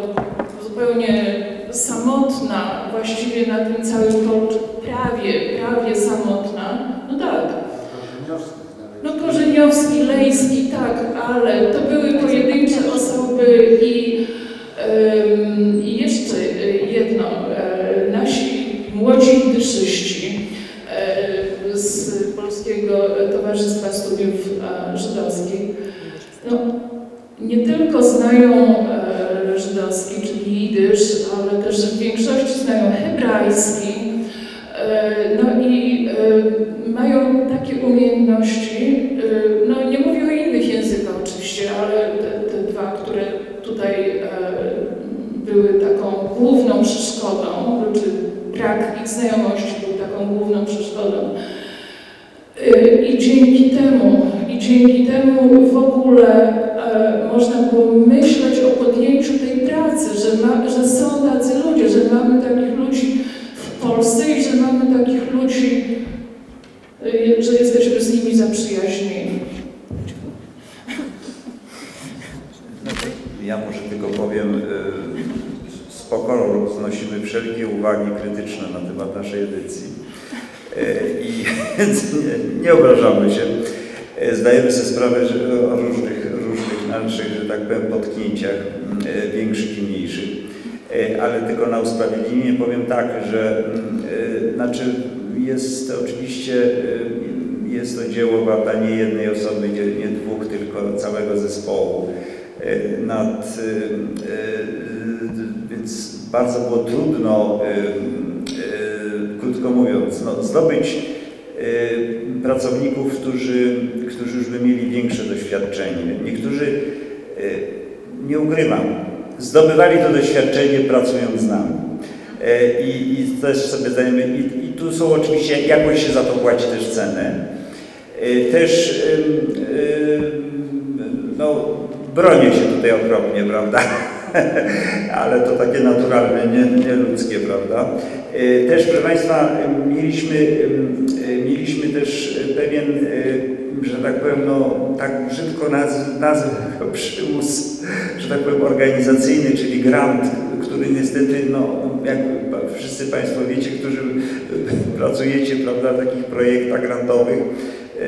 zupełnie samotna, właściwie na tym całym polu, prawie, prawie samotna, no tak. No Korzeniowski, Lejski, tak, ale to były pojedyncze osoby i um, jeszcze jedno, nasi młodzi jidyszyści z Polskiego Towarzystwa Studiów Żydowskich, no, nie tylko znają e, żydowski, czyli jidysz, ale też w większości znają hebrajski, e, no i e, mają takie umiejętności, e, no nie mówię o innych językach oczywiście, ale te, te dwa, które tutaj e, były taką główną przeszkodą, czy brak ich znajomości był taką główną przeszkodą. E, I dzięki temu, i dzięki temu w ogóle można było myśleć o podjęciu tej pracy, że, ma, że są tacy ludzie, że mamy takich ludzi w Polsce i że mamy takich ludzi, że jesteśmy z nimi zaprzyjaźnieni. Ja może tylko powiem, z pokorą znosimy wszelkie uwagi krytyczne na temat naszej edycji i nie, nie obrażamy się. Zdajemy sobie sprawę, że o różnych, różnych naszych, że tak powiem, potknięciach, większych i mniejszych. Ale tylko na usprawiedliwienie powiem tak, że znaczy jest oczywiście, jest to dzieło prawda, nie jednej osoby, nie dwóch, tylko całego zespołu. Nad, więc bardzo było trudno, krótko mówiąc, no, zdobyć pracowników, którzy, którzy już by mieli większe doświadczenie. Niektórzy, nie ukrywam, zdobywali to doświadczenie pracując z nami. I, i też sobie zdajemy, i, i tu są oczywiście, jakoś się za to płaci też cenę. Też no, bronię się tutaj okropnie, prawda? Ale to takie naturalne, nieludzkie, nie prawda? Też, proszę Państwa, mieliśmy, mieliśmy też pewien, że tak powiem, no, tak brzydko nazw, nazw przymus, że tak powiem, organizacyjny, czyli grant, który niestety, no, jak wszyscy Państwo wiecie, którzy pracujecie, prawda, w takich projektach grantowych,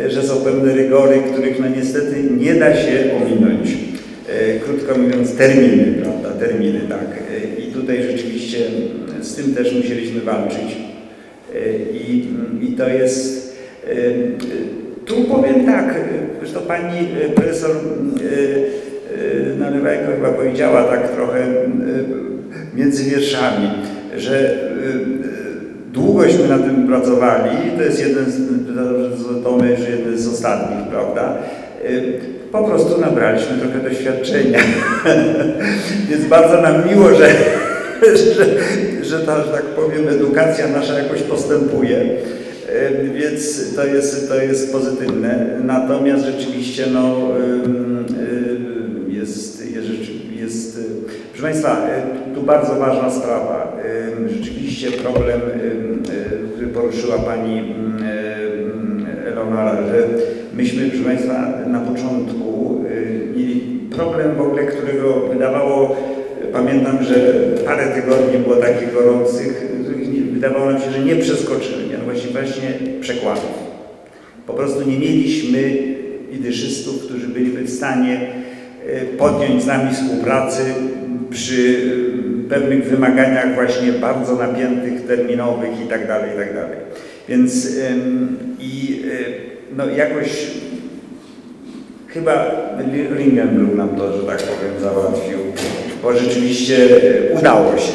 że są pewne rygory, których, no, niestety nie da się ominąć. Krótko mówiąc, terminy, prawda, terminy, tak. I tutaj rzeczywiście z tym też musieliśmy walczyć. I, i to jest... Tu powiem tak, zresztą pani profesor Nalewajko chyba powiedziała tak trochę między wierszami, że długośmy na tym pracowali, to jest jeden z tomy, że jeden z ostatnich, prawda. Po prostu nabraliśmy trochę doświadczenia, więc bardzo nam miło, że, że, że ta, że tak powiem, edukacja nasza jakoś postępuje, więc to jest, to jest pozytywne. Natomiast rzeczywiście no, jest, jest, jest... Proszę Państwa, tu bardzo ważna sprawa. Rzeczywiście problem, który poruszyła Pani Eleonora, że myśmy, proszę Państwa, na początku mieli problem w ogóle, którego wydawało, pamiętam, że parę tygodni było takich gorących, wydawało nam się, że nie przeskoczymy, mianowicie właśnie przekładów. Po prostu nie mieliśmy jidyszystów, którzy byliby w stanie podjąć z nami współpracę przy pewnych wymaganiach właśnie bardzo napiętych, terminowych i tak dalej, i tak dalej. Więc i no jakoś chyba Ringelblum nam to, że tak powiem, załatwił, bo rzeczywiście udało się.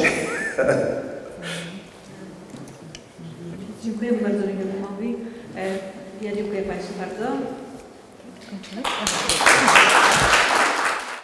Dziękuję bardzo Ringelblumowi. Ja dziękuję Państwu bardzo. Kończymy.